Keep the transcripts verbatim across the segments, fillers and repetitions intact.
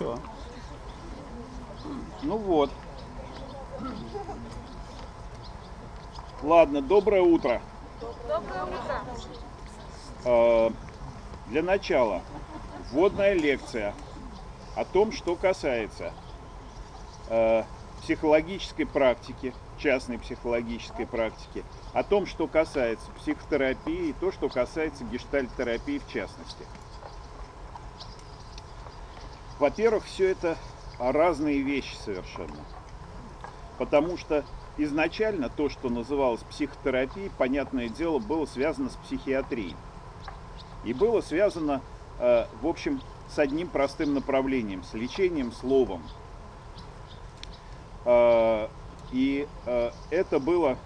все. Ну вот. Ладно, доброе утро. Доброе утро. А, для начала вводная лекция о том, что касается а, психологической практики, частной психологической практики, о том, что касается психотерапии, и то, что касается гештальт-терапии в частности. Во-первых, все это разные вещи совершенно, потому что изначально то, что называлось психотерапией, понятное дело, было связано с психиатрией. И было связано, э, в общем, с одним простым направлением, с лечением словом. Э, и э, это было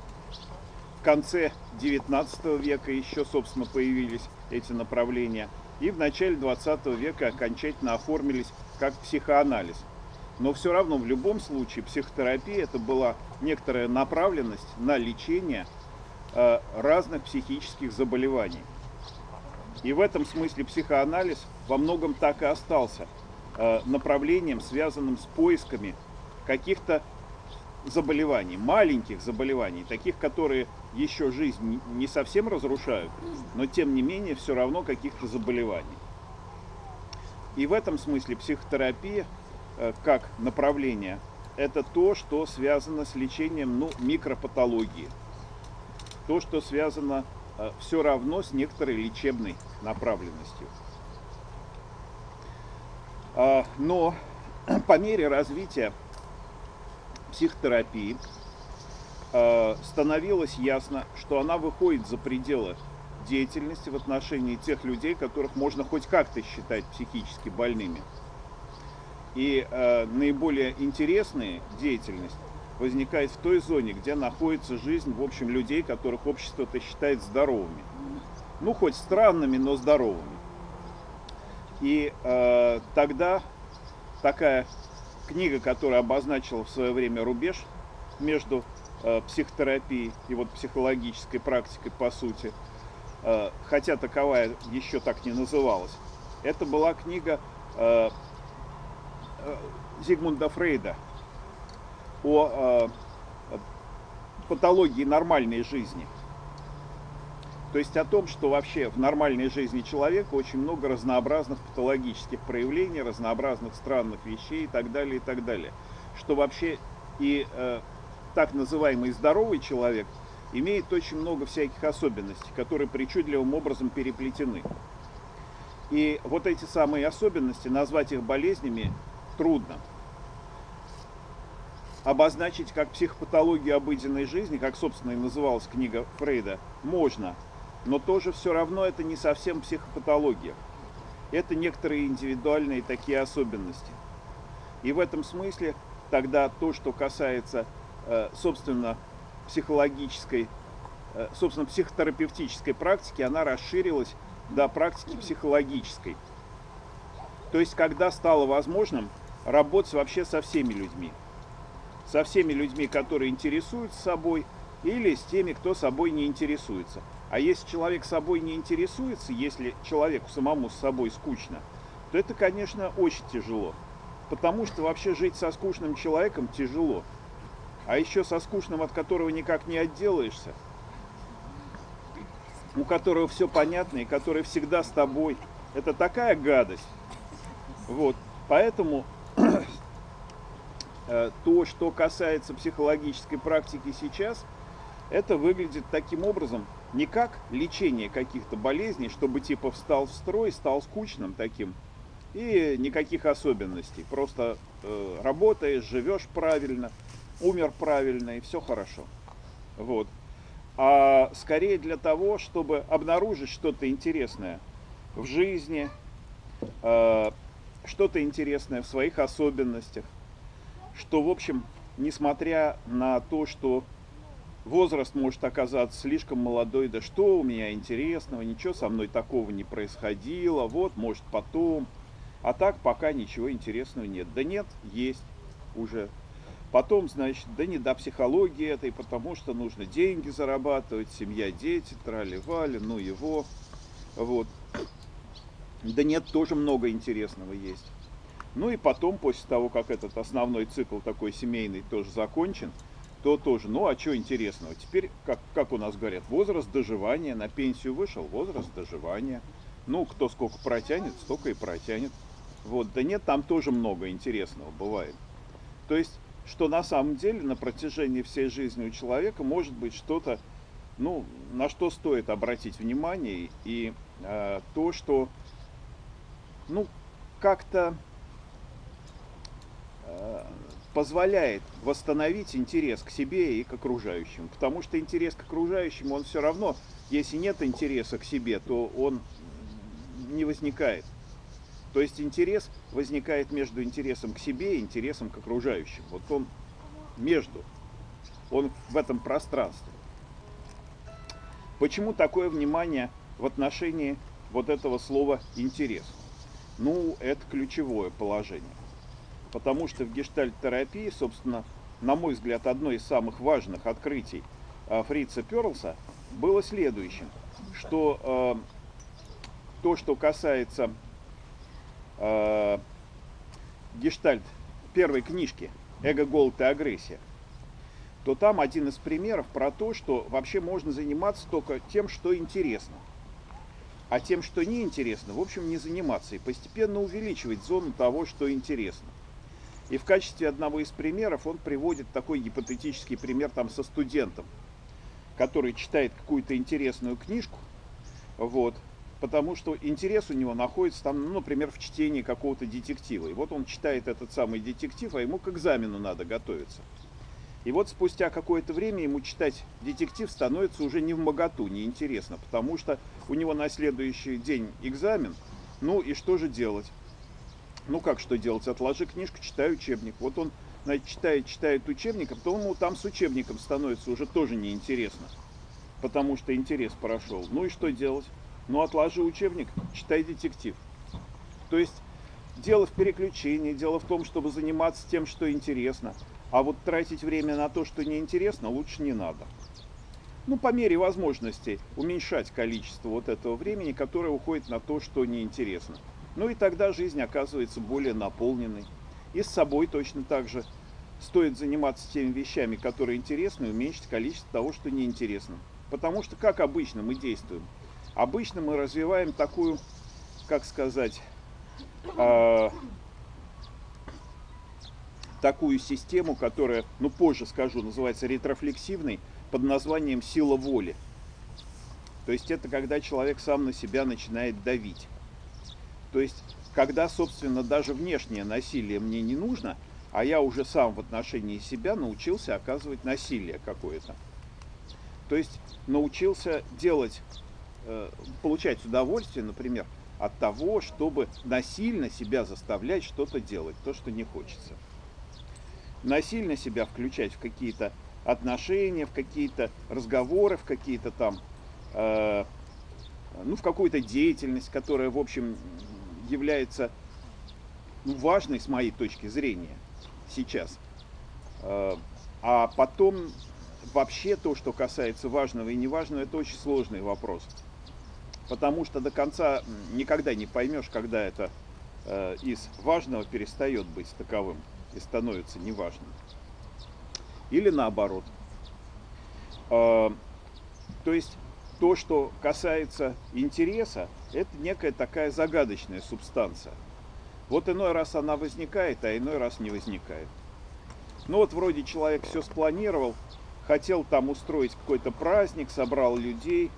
в конце девятнадцатого века, еще, собственно, появились эти направления. И в начале двадцатого века окончательно оформились как психоанализ. Но все равно в любом случае психотерапия это была некоторая направленность на лечение э, разных психических заболеваний. И в этом смысле психоанализ во многом так и остался э, направлением, связанным с поисками каких-то заболеваний, маленьких заболеваний, таких, которые еще жизнь не совсем разрушают, но тем не менее все равно каких-то заболеваний. И в этом смысле психотерапия как направление, это то, что связано с лечением ну, микропатологии. То, что связано э, все равно с некоторой лечебной направленностью. Э, но по мере развития психотерапии э, становилось ясно, что она выходит за пределы деятельности в отношении тех людей, которых можно хоть как-то считать психически больными. И э, наиболее интересная деятельность возникает в той зоне, где находится жизнь, в общем, людей, которых общество-то считает здоровыми. Ну, хоть странными, но здоровыми. И э, тогда такая книга, которая обозначила в свое время рубеж между э, психотерапией и вот психологической практикой, по сути, э, хотя таковая еще так не называлась, это была книга э, Зигмунда Фрейда о э, патологии нормальной жизни. То есть о том, что вообще в нормальной жизни человека очень много разнообразных патологических проявлений, разнообразных странных вещей и так далее, и так далее. Что вообще и э, так называемый здоровый человек имеет очень много всяких особенностей, которые причудливым образом переплетены. И вот эти самые особенности, назвать их болезнями, трудно. Обозначить как психопатологию обыденной жизни, как, собственно, и называлась книга Фрейда, можно. Но тоже все равно это не совсем психопатология. Это некоторые индивидуальные такие особенности. И в этом смысле тогда то, что касается, собственно, психологической, собственно, психотерапевтической практики, она расширилась до практики психологической. То есть, когда стало возможным работать вообще со всеми людьми. Со всеми людьми, которые интересуются собой, или с теми, кто собой не интересуется. А если человек собой не интересуется, если человеку самому с собой скучно, то это, конечно, очень тяжело. Потому что вообще жить со скучным человеком тяжело. А еще со скучным, от которого никак не отделаешься, у которого все понятно и который всегда с тобой. Это такая гадость. Вот, поэтому то, что касается психологической практики сейчас, это выглядит таким образом, не как лечение каких-то болезней, чтобы типа встал в строй, стал скучным таким, и никаких особенностей. Просто э, работаешь, живешь правильно, умер правильно, и все хорошо. Вот. А скорее для того, чтобы обнаружить что-то интересное в жизни, э, что-то интересное в своих особенностях, что, в общем, несмотря на то, что возраст может оказаться слишком молодой, да что у меня интересного, ничего со мной такого не происходило, вот, может, потом, а так пока ничего интересного нет. Да нет, есть уже. Потом, значит, да не до психологии этой, потому что нужно деньги зарабатывать, семья, дети, трали-вали, ну его, вот. Да нет, тоже много интересного есть. Ну и потом, после того, как этот основной цикл такой семейный тоже закончен, то тоже, ну а чего интересного? Теперь, как, как у нас говорят, возраст доживания, на пенсию вышел, возраст доживания. Ну, кто сколько протянет, столько и протянет. Вот, да нет, там тоже много интересного бывает. То есть, что на самом деле на протяжении всей жизни у человека может быть что-то, ну, на что стоит обратить внимание, и э, то, что, ну, как-то э, позволяет восстановить интерес к себе и к окружающим. Потому что интерес к окружающим, он все равно, если нет интереса к себе, то он не возникает. То есть интерес возникает между интересом к себе и интересом к окружающим. Вот он между, он в этом пространстве. Почему такое внимание в отношении вот этого слова «интерес»? Ну, это ключевое положение. Потому что в гештальт-терапии, собственно, на мой взгляд, одно из самых важных открытий Фрица Перлса было следующим, что э, то, что касается э, гештальт первой книжки «Эго, голод и агрессия», то там один из примеров про то, что вообще можно заниматься только тем, что интересно. А тем, что неинтересно, в общем, не заниматься и постепенно увеличивать зону того, что интересно. И в качестве одного из примеров он приводит такой гипотетический пример там со студентом, который читает какую-то интересную книжку, вот, потому что интерес у него находится там, ну, например, в чтении какого-то детектива. И вот он читает этот самый детектив, а ему к экзамену надо готовиться. И вот спустя какое-то время ему читать детектив становится уже не вмоготу, неинтересно, потому что у него на следующий день экзамен, ну и что же делать? Ну как что делать? Отложи книжку, читай учебник. Вот он, значит, читает, читает учебник, а потом ему там с учебником становится уже тоже неинтересно, потому что интерес прошел. Ну и что делать? Ну отложи учебник, читай детектив. То есть дело в переключении, дело в том, чтобы заниматься тем, что интересно. А вот тратить время на то, что неинтересно, лучше не надо. Ну, по мере возможности уменьшать количество вот этого времени, которое уходит на то, что неинтересно. Ну и тогда жизнь оказывается более наполненной. И с собой точно так же стоит заниматься теми вещами, которые интересны, и уменьшить количество того, что неинтересно. Потому что, как обычно, мы действуем. Обычно мы развиваем такую, как сказать... Э такую систему, которая, ну позже скажу, называется ретрофлексивной, под названием «сила воли». То есть это когда человек сам на себя начинает давить. То есть когда, собственно, даже внешнее насилие мне не нужно, а я уже сам в отношении себя научился оказывать насилие какое-то. То есть научился делать, получать удовольствие, например, от того, чтобы насильно себя заставлять что-то делать, то, что не хочется. Насильно себя включать в какие-то отношения, в какие-то разговоры, в какие-то там, э, ну, в какую-то деятельность, которая, в общем, является, ну, важной с моей точки зрения сейчас. Э, а потом вообще то, что касается важного и неважного, это очень сложный вопрос. Потому что до конца никогда не поймешь, когда это э, из важного перестает быть таковым и становится неважным. Или наоборот. То есть то, что касается интереса, это некая такая загадочная субстанция. Вот иной раз она возникает, а иной раз не возникает. Ну вот вроде человек все спланировал, хотел там устроить какой-то праздник, собрал людей,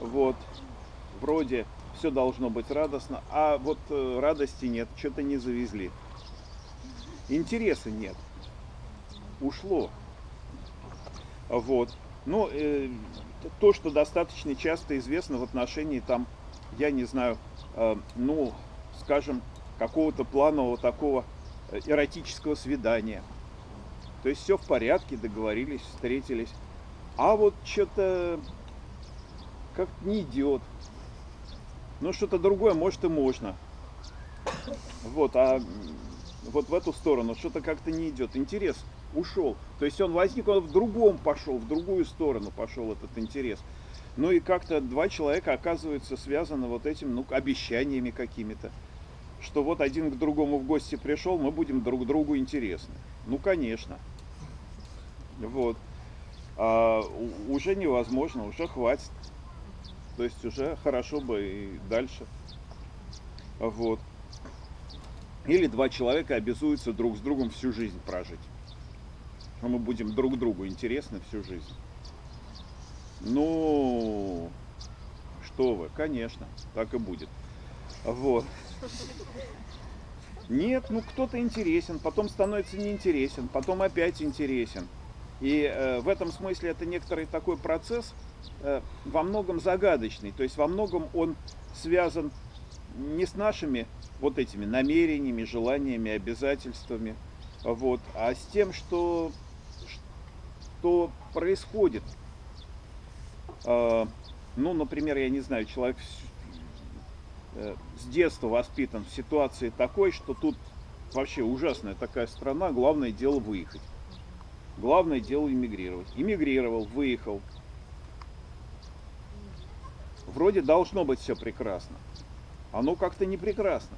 вот, вроде все должно быть радостно, а вот радости нет, что-то не завезли. Интереса нет, ушло. Вот. Ну, э, то, что достаточно часто известно в отношении, там, я не знаю, э, ну, скажем, какого-то планового такого эротического свидания. То есть все в порядке, договорились, встретились. А вот что-то как-то не идет. Ну, что-то другое, может, и можно. Вот, а... вот в эту сторону что-то как-то не идет, интерес ушел, то есть он возник, он в другом пошел, в другую сторону пошел этот интерес. Ну и как-то два человека оказываются связаны вот этим, ну, обещаниями какими-то, что вот один к другому в гости пришел, мы будем друг другу интересны. Ну, конечно. Вот. А уже невозможно, уже хватит. То есть уже хорошо бы и дальше. Вот. Или два человека обязуются друг с другом всю жизнь прожить. А мы будем друг другу интересны всю жизнь. Ну, что вы, конечно, так и будет. Вот. Нет, ну кто-то интересен, потом становится неинтересен, потом опять интересен. И э, в этом смысле это некоторый такой процесс э, во многом загадочный. То есть во многом он связан не с нашими вот этими намерениями, желаниями, обязательствами, вот, а с тем, что, что происходит. Э, ну, например, я не знаю, человек э, с детства воспитан в ситуации такой, что тут вообще ужасная такая страна, главное дело выехать. Главное дело эмигрировать. Эмигрировал, выехал. Вроде должно быть все прекрасно. Оно как-то не прекрасно.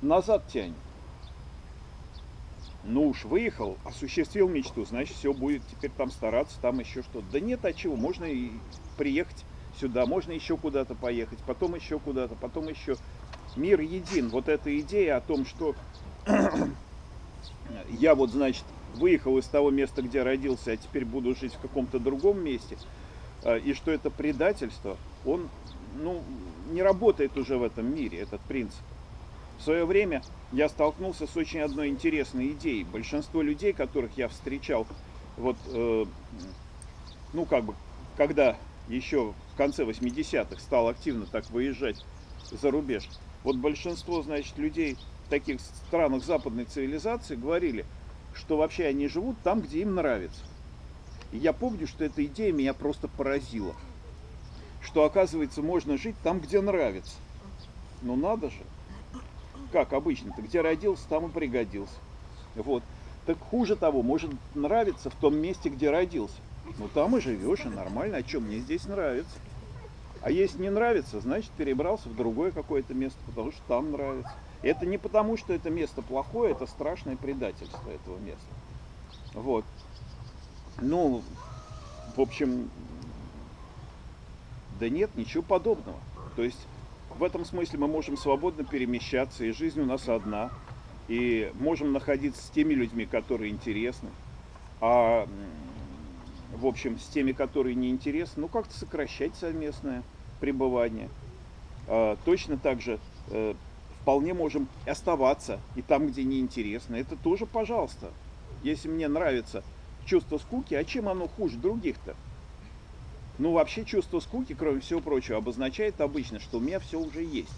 Назад тянет. Ну уж выехал, осуществил мечту, значит все будет теперь там стараться, там еще что-то. Да нет, а чего, можно и приехать сюда, можно еще куда-то поехать, потом еще куда-то, потом еще. Мир един. Вот эта идея о том, что... Я вот, значит, выехал из того места, где родился, а теперь буду жить в каком-то другом месте, и что это предательство, он, ну, не работает уже в этом мире, этот принцип. В свое время я столкнулся с очень одной интересной идеей. Большинство людей, которых я встречал, вот, э, ну, как бы, когда еще в конце восьмидесятых стал активно так выезжать за рубеж, вот большинство, значит, людей... в таких странах западной цивилизации говорили, что вообще они живут там, где им нравится. И я помню, что эта идея меня просто поразила. Что, оказывается, можно жить там, где нравится. Ну надо же. Как обычно-то, где родился, там и пригодился. Вот. Так хуже того, может нравиться в том месте, где родился. Ну там и живешь, и нормально. А что, мне здесь нравится? А если не нравится, значит перебрался в другое какое-то место, потому что там нравится. Это не потому, что это место плохое, это страшное предательство этого места. Вот. Ну, в общем, да нет, ничего подобного. То есть в этом смысле мы можем свободно перемещаться, и жизнь у нас одна, и можем находиться с теми людьми, которые интересны, а, в общем, с теми, которые не интересны, ну, как-то сокращать совместное пребывание. А, точно так же... вполне можем оставаться и там, где неинтересно. Это тоже, пожалуйста. Если мне нравится чувство скуки, а чем оно хуже других-то? Ну, вообще чувство скуки, кроме всего прочего, обозначает обычно, что у меня все уже есть.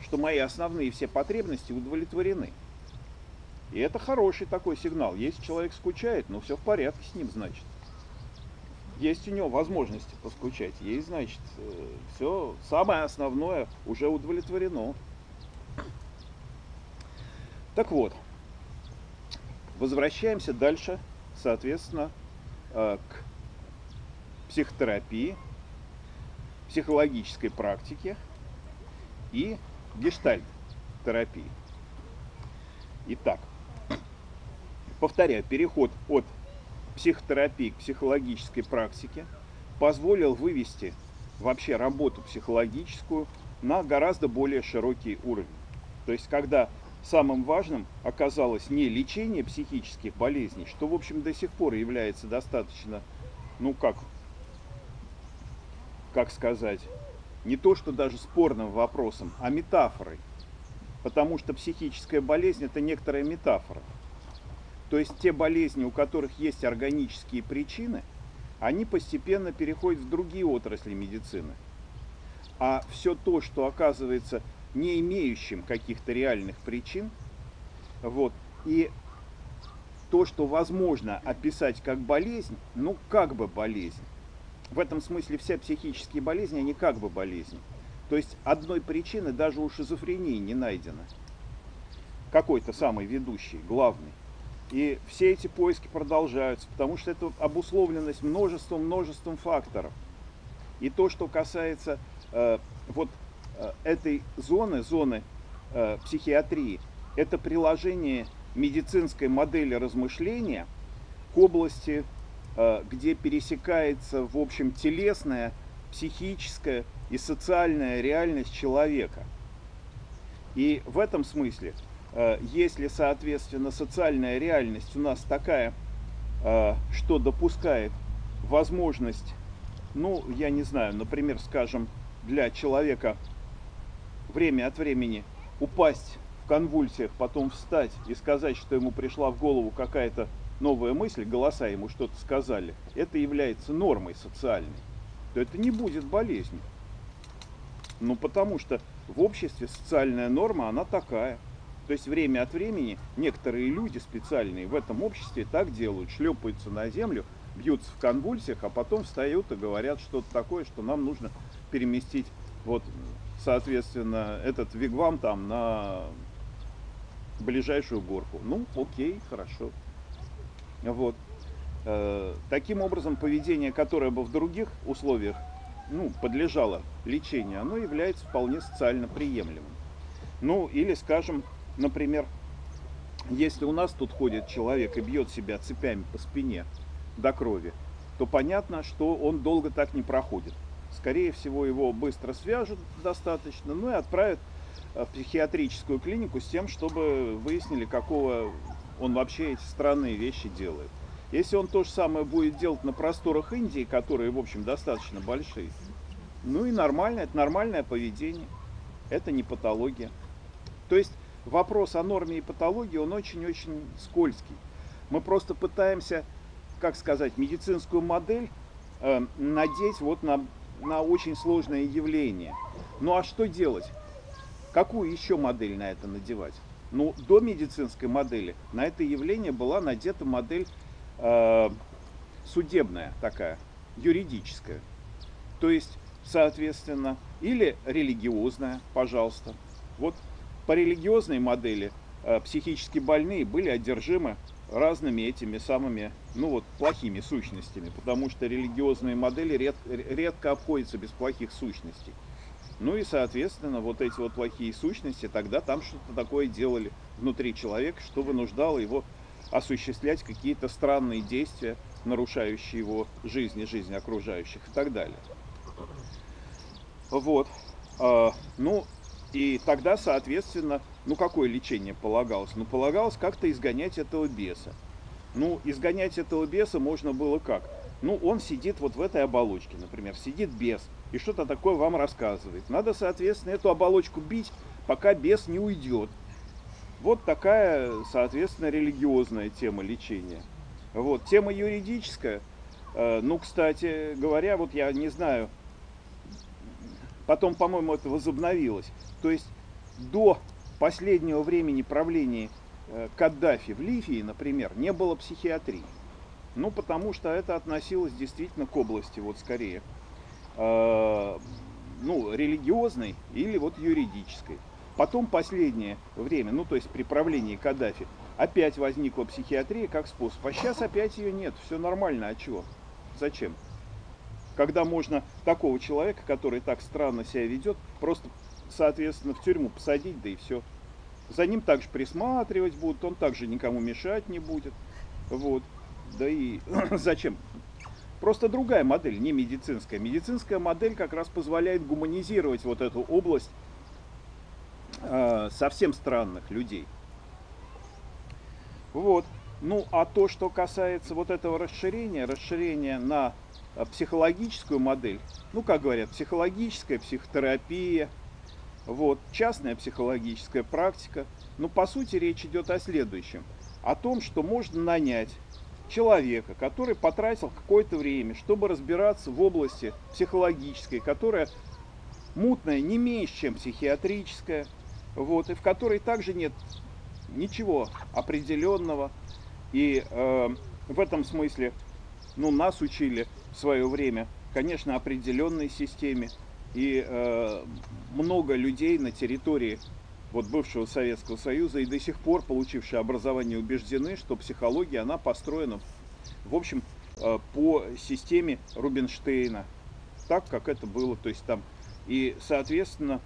Что мои основные все потребности удовлетворены. И это хороший такой сигнал. Если человек скучает, ну, все в порядке с ним, значит. Есть у него возможности поскучать. Есть, значит, все самое основное уже удовлетворено. Так вот, возвращаемся дальше, соответственно, к психотерапии, психологической практике и гештальт-терапии. Итак, повторяю, переход от психотерапии к психологической практике позволил вывести вообще работу психологическую на гораздо более широкий уровень. То есть, когда... самым важным оказалось не лечение психических болезней, что, в общем, до сих пор является достаточно, ну как, как сказать, не то что даже спорным вопросом, а метафорой. Потому что психическая болезнь – это некоторая метафора. То есть те болезни, у которых есть органические причины, они постепенно переходят в другие отрасли медицины. А все то, что оказывается... не имеющим каких-то реальных причин, вот, и то, что возможно описать как болезнь, ну, как бы болезнь. В этом смысле все психические болезни, они как бы болезни. То есть одной причины даже у шизофрении не найдено. Какой-то самый ведущий, главный. И все эти поиски продолжаются, потому что это обусловленность множеством-множеством факторов. И то, что касается э, вот этой зоны, зоны э, психиатрии, это приложение медицинской модели размышления к области, э, где пересекается, в общем, телесная, психическая и социальная реальность человека. И в этом смысле, э, если, соответственно, социальная реальность у нас такая, э, что допускает возможность, ну, я не знаю, например, скажем, для человека время от времени упасть в конвульсиях, потом встать и сказать, что ему пришла в голову какая-то новая мысль, голоса ему что-то сказали, это является нормой социальной, то это не будет болезнью. Ну, потому что в обществе социальная норма, она такая. То есть время от времени некоторые люди специальные в этом обществе так делают, шлепаются на землю, бьются в конвульсиях, а потом встают и говорят что-то такое, что нам нужно переместить, вот, соответственно, этот вигвам там на ближайшую горку. Ну, окей, хорошо. Вот. Э, таким образом, поведение, которое бы в других условиях, ну, подлежало лечению, оно является вполне социально приемлемым. Ну, или, скажем, например, если у нас тут ходит человек и бьет себя цепями по спине до крови, то понятно, что он долго так не проходит. Скорее всего, его быстро свяжут достаточно, ну и отправят в психиатрическую клинику с тем, чтобы выяснили, какого он вообще эти странные вещи делает. Если он то же самое будет делать на просторах Индии, которые, в общем, достаточно большие, ну и нормально, это нормальное поведение, это не патология. То есть вопрос о норме и патологии, он очень-очень скользкий. Мы просто пытаемся, как сказать, медицинскую модель э, надеть вот на, на очень сложное явление. Ну а что делать? Какую еще модель на это надевать? Ну, до медицинской модели на это явление была надета модель судебная такая, юридическая, то есть, соответственно, или религиозная, пожалуйста. Вот по религиозной модели психически больные были одержимы разными этими самыми, ну вот, плохими сущностями, потому что религиозные модели ред, редко обходятся без плохих сущностей. Ну и, соответственно, вот эти вот плохие сущности тогда там что-то такое делали внутри человека, что вынуждало его осуществлять какие-то странные действия, нарушающие его жизнь и жизнь окружающих и так далее. Вот. Ну, и тогда, соответственно, ну какое лечение полагалось? Ну, полагалось как-то изгонять этого беса. Ну, изгонять этого беса можно было как? Ну, он сидит вот в этой оболочке, например, сидит бес и что-то такое вам рассказывает. Надо, соответственно, эту оболочку бить, пока бес не уйдет. Вот такая, соответственно, религиозная тема лечения. Вот. Тема юридическая, э, ну, кстати говоря, вот я не знаю, потом, по-моему, это возобновилось. То есть до последнего времени правления э, Каддафи в Ливии, например, не было психиатрии. Ну, потому что это относилось действительно к области, вот скорее, э, ну, религиозной или вот юридической. Потом последнее время, ну то есть при правлении Каддафи, опять возникла психиатрия как способ. А сейчас опять ее нет, все нормально, а чего? Зачем? Когда можно такого человека, который так странно себя ведет, просто, соответственно, в тюрьму посадить, да и все. За ним также присматривать будут, он также никому мешать не будет. Вот, да и зачем? Просто другая модель, не медицинская. Медицинская модель как раз позволяет гуманизировать вот эту область совсем странных людей. Вот. Ну, а то, что касается вот этого расширения, расширения на психологическую модель, ну, как говорят, психологическая психотерапия, вот, частная психологическая практика, ну, по сути, речь идет о следующем. О том, что можно нанять человека, который потратил какое-то время, чтобы разбираться в области психологической, которая мутная не меньше, чем психиатрическая, вот, и в которой также нет ничего определенного. И э, в этом смысле, ну, нас учили в свое время, конечно, определенной системе. И э, много людей на территории вот, бывшего Советского Союза и до сих пор, получившие образование, убеждены, что психология, она построена, в общем, э, по системе Рубинштейна, так, как это было, то есть там. И, соответственно,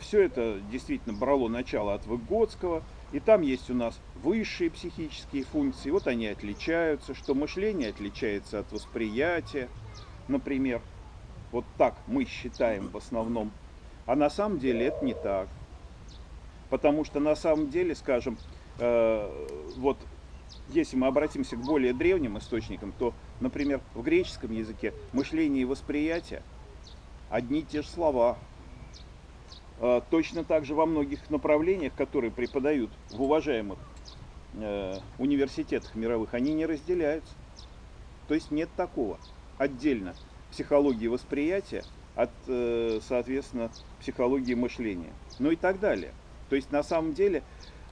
Все это действительно брало начало от Выготского. И там есть у нас высшие психические функции. Вот они отличаются, что мышление отличается от восприятия. Например, вот так мы считаем в основном. А на самом деле это не так. Потому что на самом деле, скажем, э, вот если мы обратимся к более древним источникам, то, например, в греческом языке мышление и восприятие одни и те же слова. Э, точно так же во многих направлениях, которые преподают в уважаемых э, университетах мировых, они не разделяются. То есть нет такого отдельно психологии восприятия от, э, соответственно, психологии мышления. Ну и так далее. То есть, на самом деле,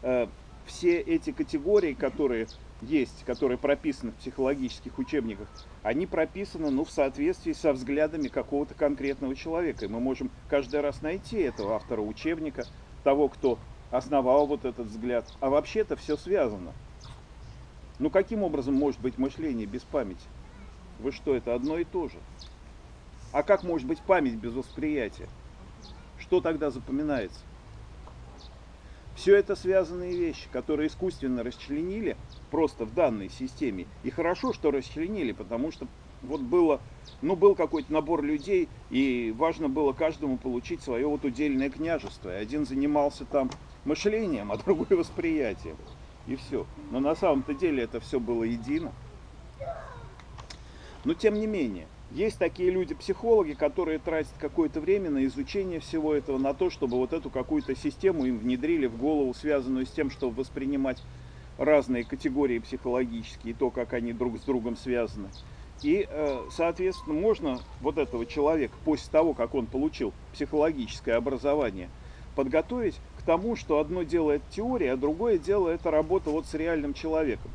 э, все эти категории, которые есть, которые прописаны в психологических учебниках, они прописаны, ну, в соответствии со взглядами какого-то конкретного человека. И мы можем каждый раз найти этого автора учебника, того, кто основал вот этот взгляд. А вообще-то все связано. Ну, каким образом может быть мышление без памяти? Вы что, это одно и то же? А как может быть память без восприятия? Что тогда запоминается? Все это связанные вещи, которые искусственно расчленили просто в данной системе. И хорошо, что расчленили, потому что вот было, ну, был какой-то набор людей, и важно было каждому получить свое вот удельное княжество. И один занимался там мышлением, а другой восприятием. И все. Но на самом-то деле это все было едино. Но тем не менее, есть такие люди-психологи, которые тратят какое-то время на изучение всего этого, на то, чтобы вот эту какую-то систему им внедрили в голову, связанную с тем, чтобы воспринимать разные категории психологические, и то, как они друг с другом связаны. И, соответственно, можно вот этого человека, после того, как он получил психологическое образование, подготовить к тому, что одно дело это теория, а другое дело это работа вот с реальным человеком,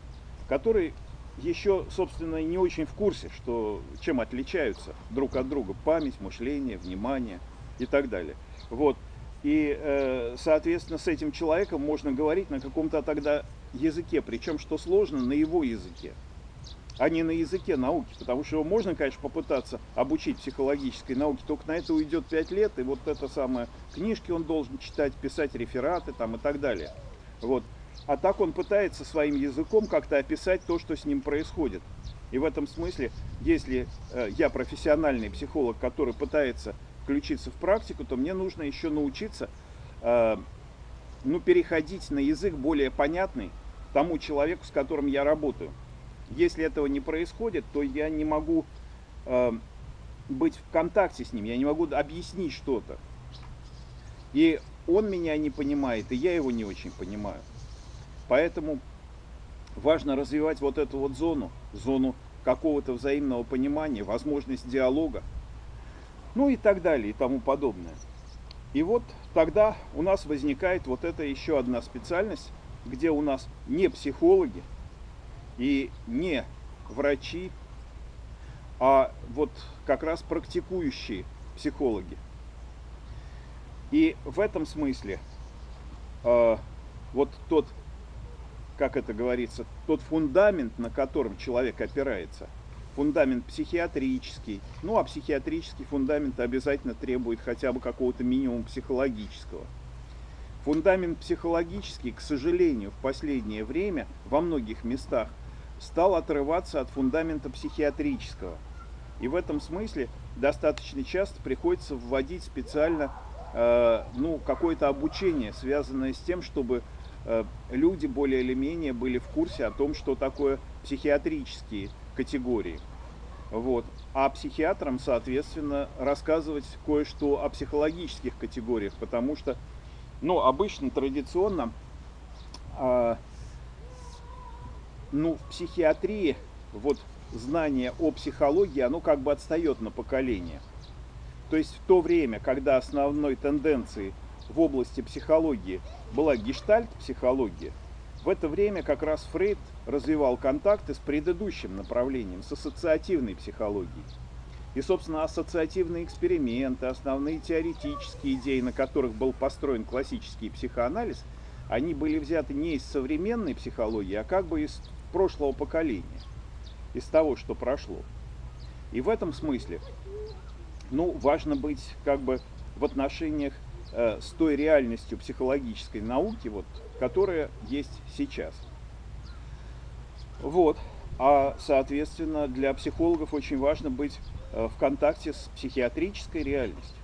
который... еще, собственно, не очень в курсе, что, чем отличаются друг от друга память, мышление, внимание и так далее. Вот. И, соответственно, с этим человеком можно говорить на каком-то тогда языке, причем, что сложно, на его языке, а не на языке науки, потому что его можно, конечно, попытаться обучить психологической науке, только на это уйдет пять лет, и вот это самое, книжки он должен читать, писать рефераты там и так далее. Вот. А так он пытается своим языком как-то описать то, что с ним происходит. И в этом смысле, если я профессиональный психолог, который пытается включиться в практику, то мне нужно еще научиться, ну, переходить на язык более понятный тому человеку, с которым я работаю. Если этого не происходит, то я не могу быть в контакте с ним, я не могу объяснить что-то. И он меня не понимает, и я его не очень понимаю. Поэтому важно развивать вот эту вот зону, зону какого-то взаимного понимания, возможность диалога, ну и так далее, и тому подобное. И вот тогда у нас возникает вот эта еще одна специальность, где у нас не психологи и не врачи, а вот как раз практикующие психологи. И в этом смысле э, вот тот... как это говорится, тот фундамент, на котором человек опирается, фундамент психиатрический, ну а психиатрический фундамент обязательно требует хотя бы какого-то минимума психологического. Фундамент психологический, к сожалению, в последнее время во многих местах стал отрываться от фундамента психиатрического. И в этом смысле достаточно часто приходится вводить специально э, ну, какое-то обучение, связанное с тем, чтобы... люди более или менее были в курсе о том, что такое психиатрические категории. Вот. А психиатрам, соответственно, рассказывать кое-что о психологических категориях, потому что, ну, обычно, традиционно, э, ну, в психиатрии вот знание о психологии, оно как бы отстает на поколение. То есть в то время, когда основной тенденцией в области психологии была гештальт-психология, в это время как раз Фрейд развивал контакты с предыдущим направлением, с ассоциативной психологией. И, собственно, ассоциативные эксперименты, основные теоретические идеи, на которых был построен классический психоанализ, они были взяты не из современной психологии, а как бы из прошлого поколения, из того, что прошло. И в этом смысле, ну, важно быть как бы в отношениях э, с той реальностью психологической науки, вот, которая есть сейчас. Вот. А, соответственно, для психологов очень важно быть э, в контакте с психиатрической реальностью.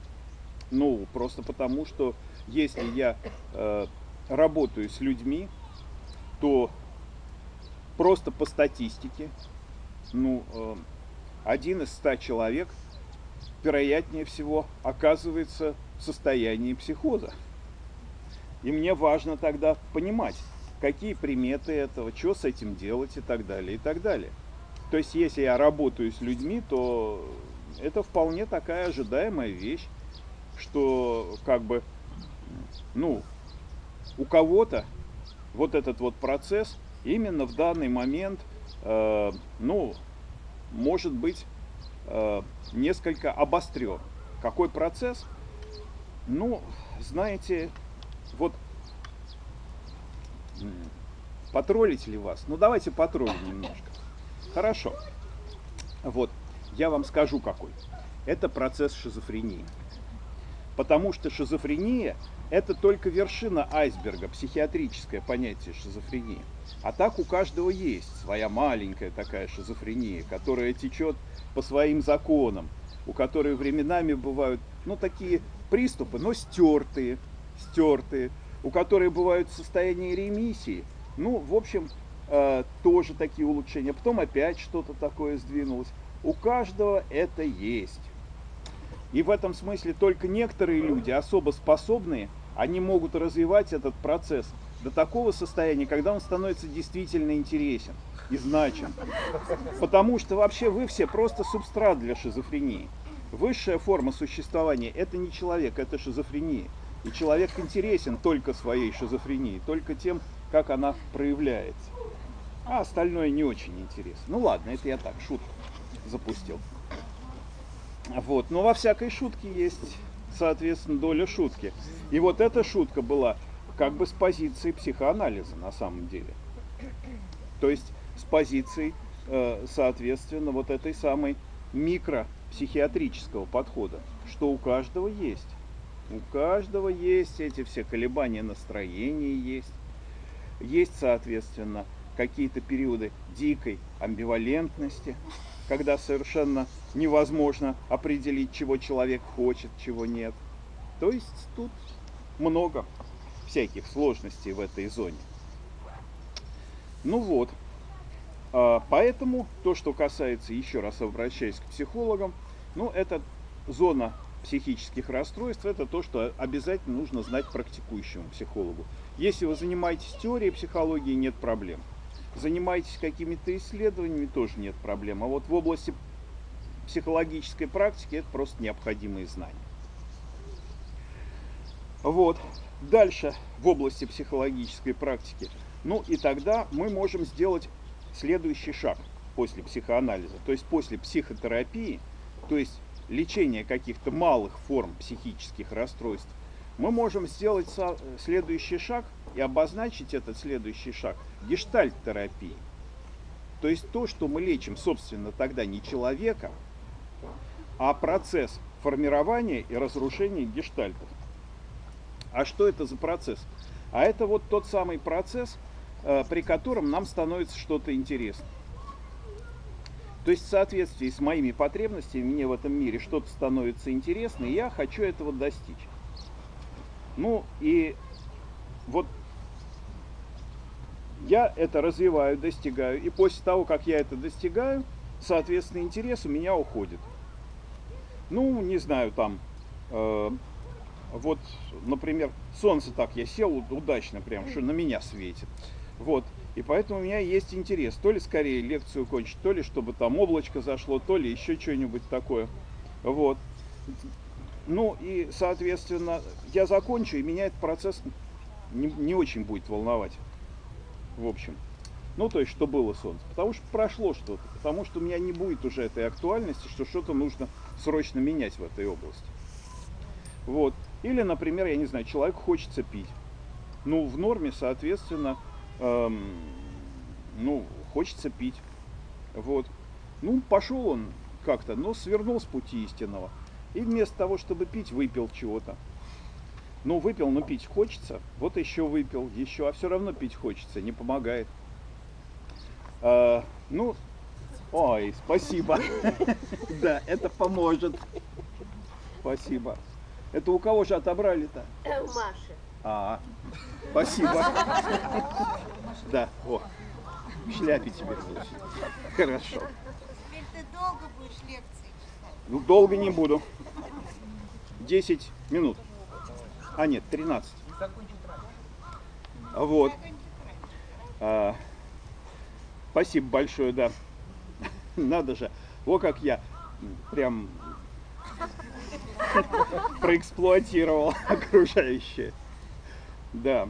Ну, просто потому, что если я э, работаю с людьми, то просто по статистике, ну, э, один из ста человек, вероятнее всего, оказывается в состоянии психоза. И мне важно тогда понимать, какие приметы этого, что с этим делать и так далее, и так далее. То есть, если я работаю с людьми, то это вполне такая ожидаемая вещь, что как бы, ну, у кого-то вот этот вот процесс именно в данный момент, э, ну, может быть э, несколько обострен. Какой процесс? Ну, знаете, вот потроллить ли вас? Ну, давайте потроллим немножко. Хорошо. Вот, я вам скажу какой. Это процесс шизофрении. Потому что шизофрения – это только вершина айсберга, психиатрическое понятие шизофрении. А так у каждого есть своя маленькая такая шизофрения, которая течет по своим законам, у которой временами бывают, ну, такие приступы, но стертые, стертые, у которой бывают состояния ремиссии, ну, в общем, э, тоже такие улучшения. Потом опять что-то такое сдвинулось. У каждого это есть. И в этом смысле только некоторые люди, особо способные, они могут развивать этот процесс до такого состояния, когда он становится действительно интересен и значим. Потому что вообще вы все просто субстрат для шизофрении. Высшая форма существования – это не человек, это шизофрения. И человек интересен только своей шизофренией, только тем, как она проявляется. А остальное не очень интересно. Ну ладно, это я так, шутку запустил. Вот. Но во всякой шутке есть, соответственно, доля шутки. И вот эта шутка была как бы с позиции психоанализа на самом деле. То есть с позиции, соответственно, вот этой самой микропсихиатрического подхода, что у каждого есть. У каждого есть эти все колебания настроения есть. Есть, соответственно, какие-то периоды дикой амбивалентности, когда совершенно невозможно определить, чего человек хочет, чего нет. То есть тут много всяких сложностей в этой зоне. Ну вот, поэтому то, что касается, еще раз обращаясь к психологам, ну, это зона психических расстройств, это то, что обязательно нужно знать практикующему психологу. Если вы занимаетесь теорией психологии, нет проблем. Занимаетесь какими-то исследованиями, тоже нет проблем. А вот в области психологической практики это просто необходимые знания. Вот. Дальше в области психологической практики. Ну и тогда мы можем сделать следующий шаг после психоанализа. То есть после психотерапии, то есть лечения каких-то малых форм психических расстройств, мы можем сделать следующий шаг и обозначить этот следующий шаг гештальт-терапии. То есть то, что мы лечим, собственно, тогда не человека, а процесс формирования и разрушения гештальтов. А что это за процесс? А это вот тот самый процесс, при котором нам становится что-то интересно. То есть в соответствии с моими потребностями мне в этом мире что-то становится интересно, и я хочу этого достичь. Ну и вот я это развиваю, достигаю, и после того, как я это достигаю, соответственно, интерес у меня уходит. Ну, не знаю, там, э, вот, например, солнце так, я сел удачно прям, что на меня светит. Вот, и поэтому у меня есть интерес, то ли скорее лекцию кончить, то ли чтобы там облачко зашло, то ли еще что-нибудь такое. Вот. Ну и, соответственно, я закончу, и меня этот процесс не, не очень будет волновать, в общем. Ну, то есть, что было солнце. Потому что прошло что-то, потому что у меня не будет уже этой актуальности, что что-то нужно срочно менять в этой области. Вот. Или, например, я не знаю, человеку хочется пить. Ну, в норме, соответственно, эм, ну, хочется пить. Вот. Ну, пошел он как-то, но свернул с пути истинного. И вместо того, чтобы пить, выпил чего-то. Ну, выпил, но пить хочется. Вот еще выпил, еще, а все равно пить хочется, не помогает. А, ну, ой, спасибо. Да, это поможет. Спасибо. Это у кого же отобрали-то? У Маши. А, спасибо. Да, о, в шляпе тебе. Хорошо. Теперь ты долго будешь лекции читать? Ну, долго не буду. десять минут. А, нет, тринадцать. Вот. А, спасибо большое, да. Надо же. Во как я прям проэксплуатировал окружающее. Да.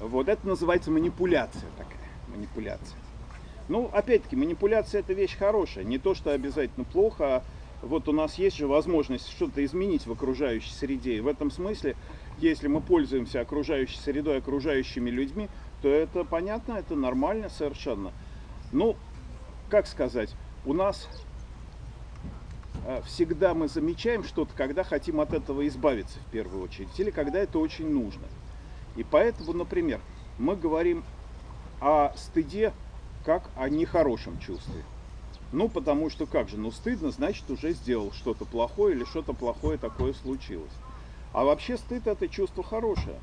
Вот это называется манипуляция такая. Манипуляция. Ну, опять-таки, манипуляция — это вещь хорошая. Не то, что обязательно плохо, а вот у нас есть же возможность что-то изменить в окружающей среде. И в этом смысле, если мы пользуемся окружающей средой, окружающими людьми, то это понятно, это нормально совершенно. Ну, как сказать, у нас всегда мы замечаем что-то, когда хотим от этого избавиться в первую очередь, или когда это очень нужно. И поэтому, например, мы говорим о стыде как о нехорошем чувстве. Ну, потому что как же, ну стыдно, значит, уже сделал что-то плохое или что-то плохое такое случилось. А вообще стыд — это чувство хорошее.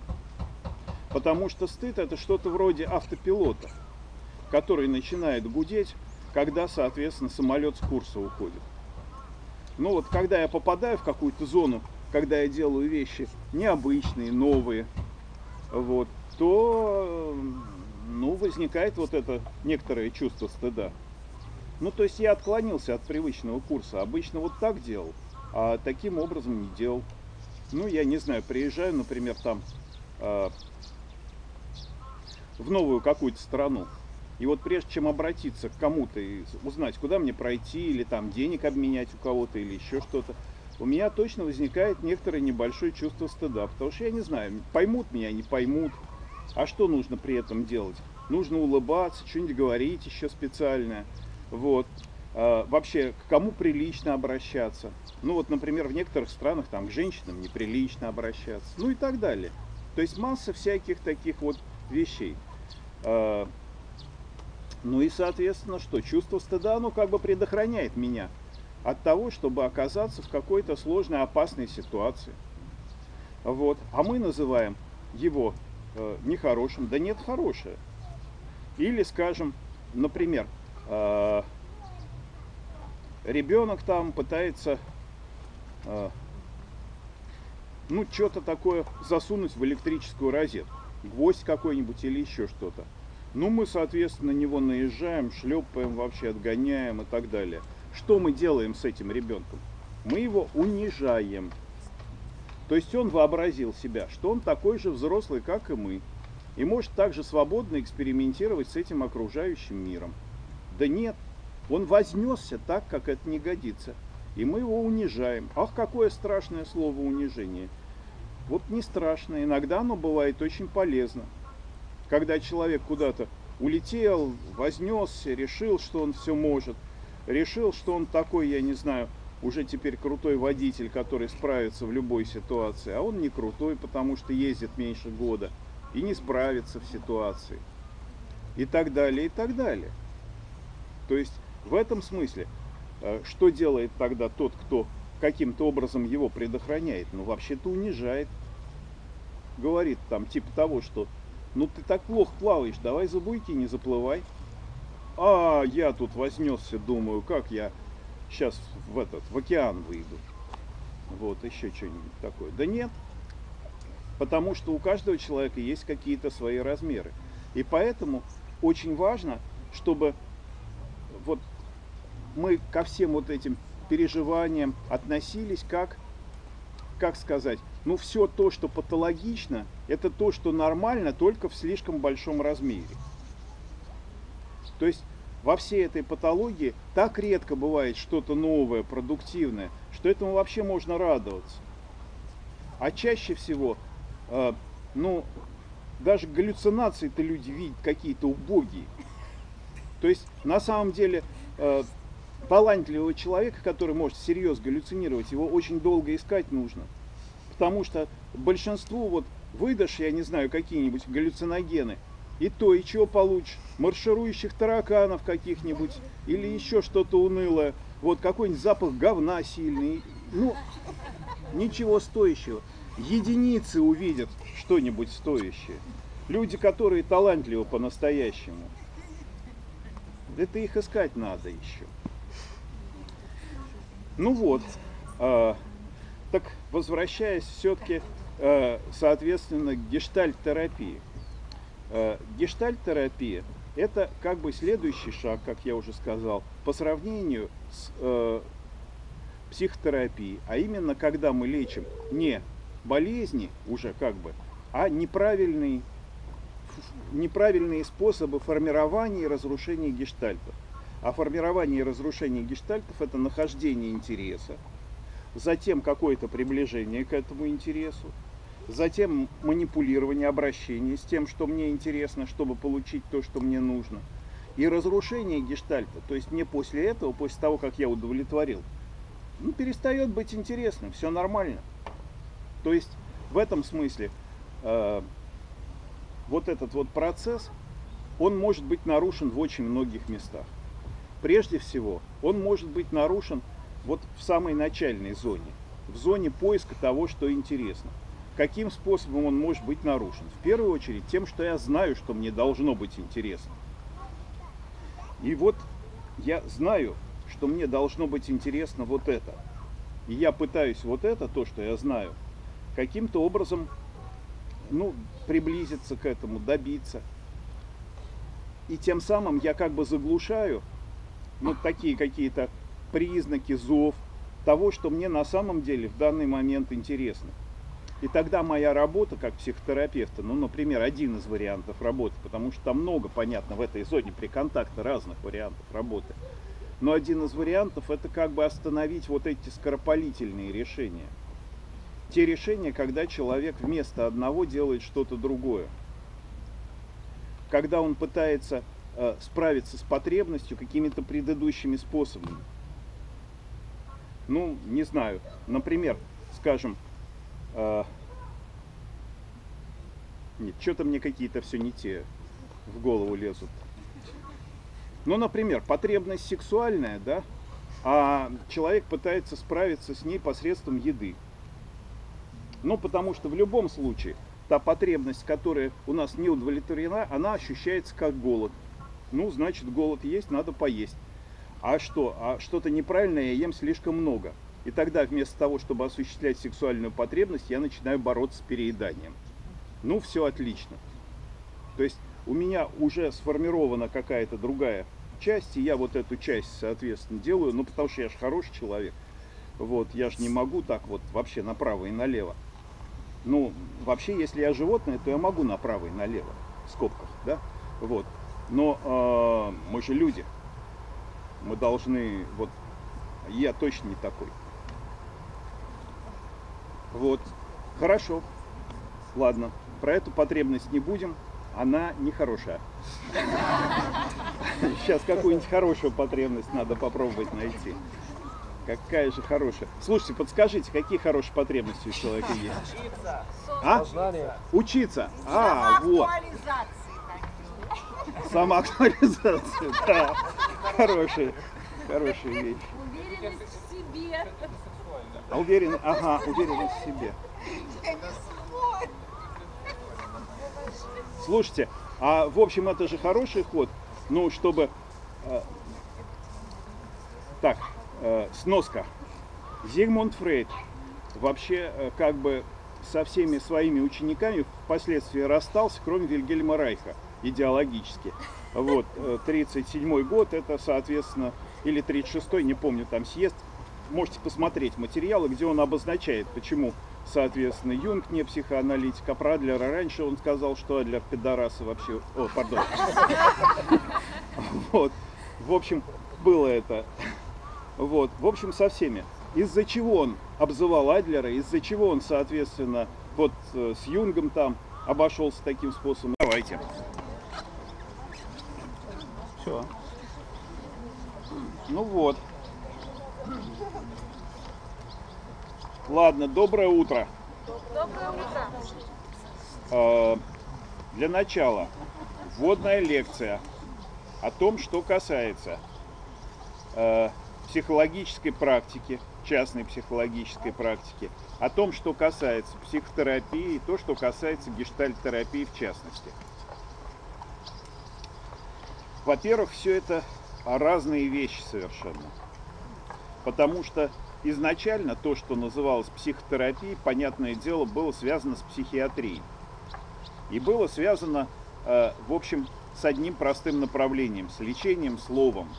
Потому что стыд — это что-то вроде автопилота, который начинает гудеть, когда, соответственно, самолет с курса уходит. Ну вот, когда я попадаю в какую-то зону, когда я делаю вещи необычные, новые, вот, то, ну, возникает вот это некоторое чувство стыда. Ну, то есть я отклонился от привычного курса. Обычно вот так делал, а таким образом не делал. Ну, я не знаю, приезжаю, например, там э, в новую какую-то страну. И вот прежде чем обратиться к кому-то и узнать, куда мне пройти, или там денег обменять у кого-то, или еще что-то, у меня точно возникает некоторое небольшое чувство стыда. Потому что я не знаю, поймут меня, не поймут. А что нужно при этом делать? Нужно улыбаться, что-нибудь говорить еще специальное. Вот. А вообще, к кому прилично обращаться? Ну вот, например, в некоторых странах там к женщинам неприлично обращаться. Ну и так далее. То есть масса всяких таких вот вещей. А, ну и, соответственно, что? Чувство стыда, оно как бы предохраняет меня от того, чтобы оказаться в какой-то сложной, опасной ситуации. Вот. А мы называем его э, нехорошим. Да нет, хорошее. Или, скажем, например, Uh, ребенок там пытается uh, ну что-то такое засунуть в электрическую розетку, гвоздь какой-нибудь или еще что-то. Ну мы, соответственно, на него наезжаем, шлепаем, вообще отгоняем и так далее. Что мы делаем с этим ребенком? Мы его унижаем. То есть он вообразил себя, что он такой же взрослый, как и мы, и может также свободно экспериментировать с этим окружающим миром. Да нет, он вознесся так, как это не годится. И мы его унижаем. Ах, какое страшное слово унижение. Вот не страшно. Иногда оно бывает очень полезно. Когда человек куда-то улетел, вознесся, решил, что он все может. Решил, что он такой, я не знаю, уже теперь крутой водитель, который справится в любой ситуации. А он не крутой, потому что ездит меньше года. И не справится в ситуации. И так далее, и так далее. То есть в этом смысле, что делает тогда тот, кто каким-то образом его предохраняет? Ну, вообще-то унижает. Говорит там типа того, что ну ты так плохо плаваешь, давай за буйки не заплывай. А я тут вознесся, думаю, как я сейчас в этот, в океан выйду. Вот, еще что-нибудь такое. Да нет, потому что у каждого человека есть какие-то свои размеры. И поэтому очень важно, чтобы... Вот мы ко всем вот этим переживаниям относились как, как сказать, ну все то, что патологично, это то, что нормально, только в слишком большом размере. То есть во всей этой патологии так редко бывает что-то новое, продуктивное, что этому вообще можно радоваться. А чаще всего, э, ну, даже галлюцинации-то люди видят какие-то убогие. То есть, на самом деле, э, талантливого человека, который может всерьез галлюцинировать, его очень долго искать нужно. Потому что большинству вот выдашь, я не знаю, какие-нибудь галлюциногены, и то, и чего получишь, марширующих тараканов каких-нибудь, или еще что-то унылое, вот какой-нибудь запах говна сильный, ну, ничего стоящего. Единицы увидят что-нибудь стоящее. Люди, которые талантливы по-настоящему. Это их искать надо еще. Ну вот, э, так возвращаясь все-таки, э, соответственно, к гештальт-терапии. Э, гештальт-терапия – это как бы следующий шаг, как я уже сказал, по сравнению с э, психотерапией, а именно, когда мы лечим не болезни уже как бы, а неправильные, неправильные способы формирования и разрушения гештальтов. А формирование и разрушение гештальтов – это нахождение интереса, затем какое-то приближение к этому интересу, затем манипулирование, обращение с тем, что мне интересно, чтобы получить то, что мне нужно. И разрушение гештальта, то есть мне после этого, после того, как я удовлетворил, ну, перестает быть интересным, все нормально. То есть в этом смысле э, вот этот вот процесс, он может быть нарушен в очень многих местах. Прежде всего, он может быть нарушен вот в самой начальной зоне, в зоне поиска того, что интересно. Каким способом он может быть нарушен? В первую очередь тем, что я знаю, что мне должно быть интересно. И вот я знаю, что мне должно быть интересно вот это. И я пытаюсь вот это, то, что я знаю, каким-то образом, ну, приблизиться к этому, добиться. И тем самым я как бы заглушаю вот такие какие-то признаки, зов того, что мне на самом деле в данный момент интересно. И тогда моя работа как психотерапевта, ну, например, один из вариантов работы, потому что там много, понятно, в этой зоне приконтакта разных вариантов работы, но один из вариантов — это как бы остановить вот эти скоропалительные решения. Те решения, когда человек вместо одного делает что-то другое. Когда он пытается справиться с потребностью какими-то предыдущими способами. Ну, не знаю, например, скажем, э, нет, что-то мне какие-то все не те в голову лезут. Ну, например, потребность сексуальная, да, а человек пытается справиться с ней посредством еды. Ну, потому что в любом случае та потребность, которая у нас не удовлетворена, она ощущается как голод. Ну, значит, голод есть, надо поесть. А что? А что-то неправильное я ем слишком много. И тогда вместо того, чтобы осуществлять сексуальную потребность, я начинаю бороться с перееданием. Ну, все отлично. То есть у меня уже сформирована какая-то другая часть, и я вот эту часть, соответственно, делаю, ну, потому что я же хороший человек. Вот, я же не могу так вот вообще направо и налево. Ну, вообще, если я животное, то я могу направо и налево, в скобках, да? Вот. Но э, мы же люди, мы должны, вот, я точно не такой. Вот, хорошо, ладно, про эту потребность не будем, она нехорошая. Сейчас какую-нибудь хорошую потребность надо попробовать найти. Какая же хорошая. Слушайте, подскажите, какие хорошие потребности у человека есть? Учиться. А? Учиться. А, вот. Самоактуализация, да, хорошие, хорошие вещи. Уверенность в себе. А уверен, ага, уверенность в себе. Слушайте, а в общем это же хороший ход, ну, чтобы, э, так, э, сноска. Зигмунд Фрейд вообще э, как бы со всеми своими учениками впоследствии расстался, кроме Вильгельма Райха. Идеологически. Вот, тридцать седьмой год, это, соответственно, или тридцать шестой, не помню, там съезд. Можете посмотреть материалы, где он обозначает, почему, соответственно, Юнг не психоаналитик, а про Адлера раньше он сказал, что Адлер пидорасы вообще... О, пардон. Вот. В общем, было это. Вот. В общем, со всеми. Из-за чего он обзывал Адлера, из-за чего он, соответственно, вот с Юнгом там обошелся таким способом. Давайте. Все. Ну вот. Ладно, доброе утро. Доброе. Доброе утро. Для начала вводная лекция о том, что касается психологической практики, частной психологической практики, о том, что касается психотерапии и то, что касается гештальт-терапии в частности. Во-первых, все это разные вещи совершенно, потому что изначально то, что называлось психотерапией, понятное дело, было связано с психиатрией и было связано, в общем, с одним простым направлением, с лечением словом.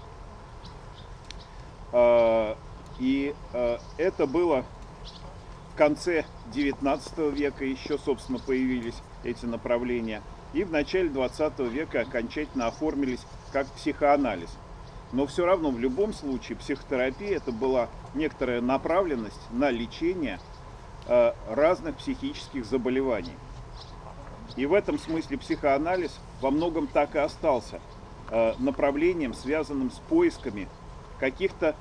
И это было в конце девятнадцатого века, еще, собственно, появились эти направления, и в начале двадцатого века окончательно оформились как психоанализ. Но все равно в любом случае психотерапия — это была некоторая направленность на лечение разных психических заболеваний. И в этом смысле психоанализ во многом так и остался направлением, связанным с поисками каких-то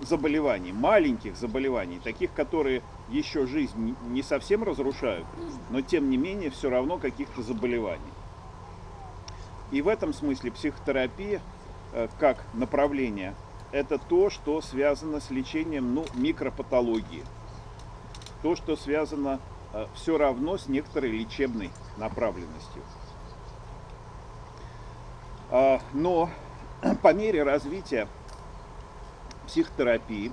заболеваний, маленьких заболеваний, таких, которые еще жизнь не совсем разрушают, но тем не менее все равно каких-то заболеваний. И в этом смысле психотерапия как направление — это то, что связано с лечением, ну, микропатологии, то, что связано все равно с некоторой лечебной направленностью. Но по мере развития психотерапии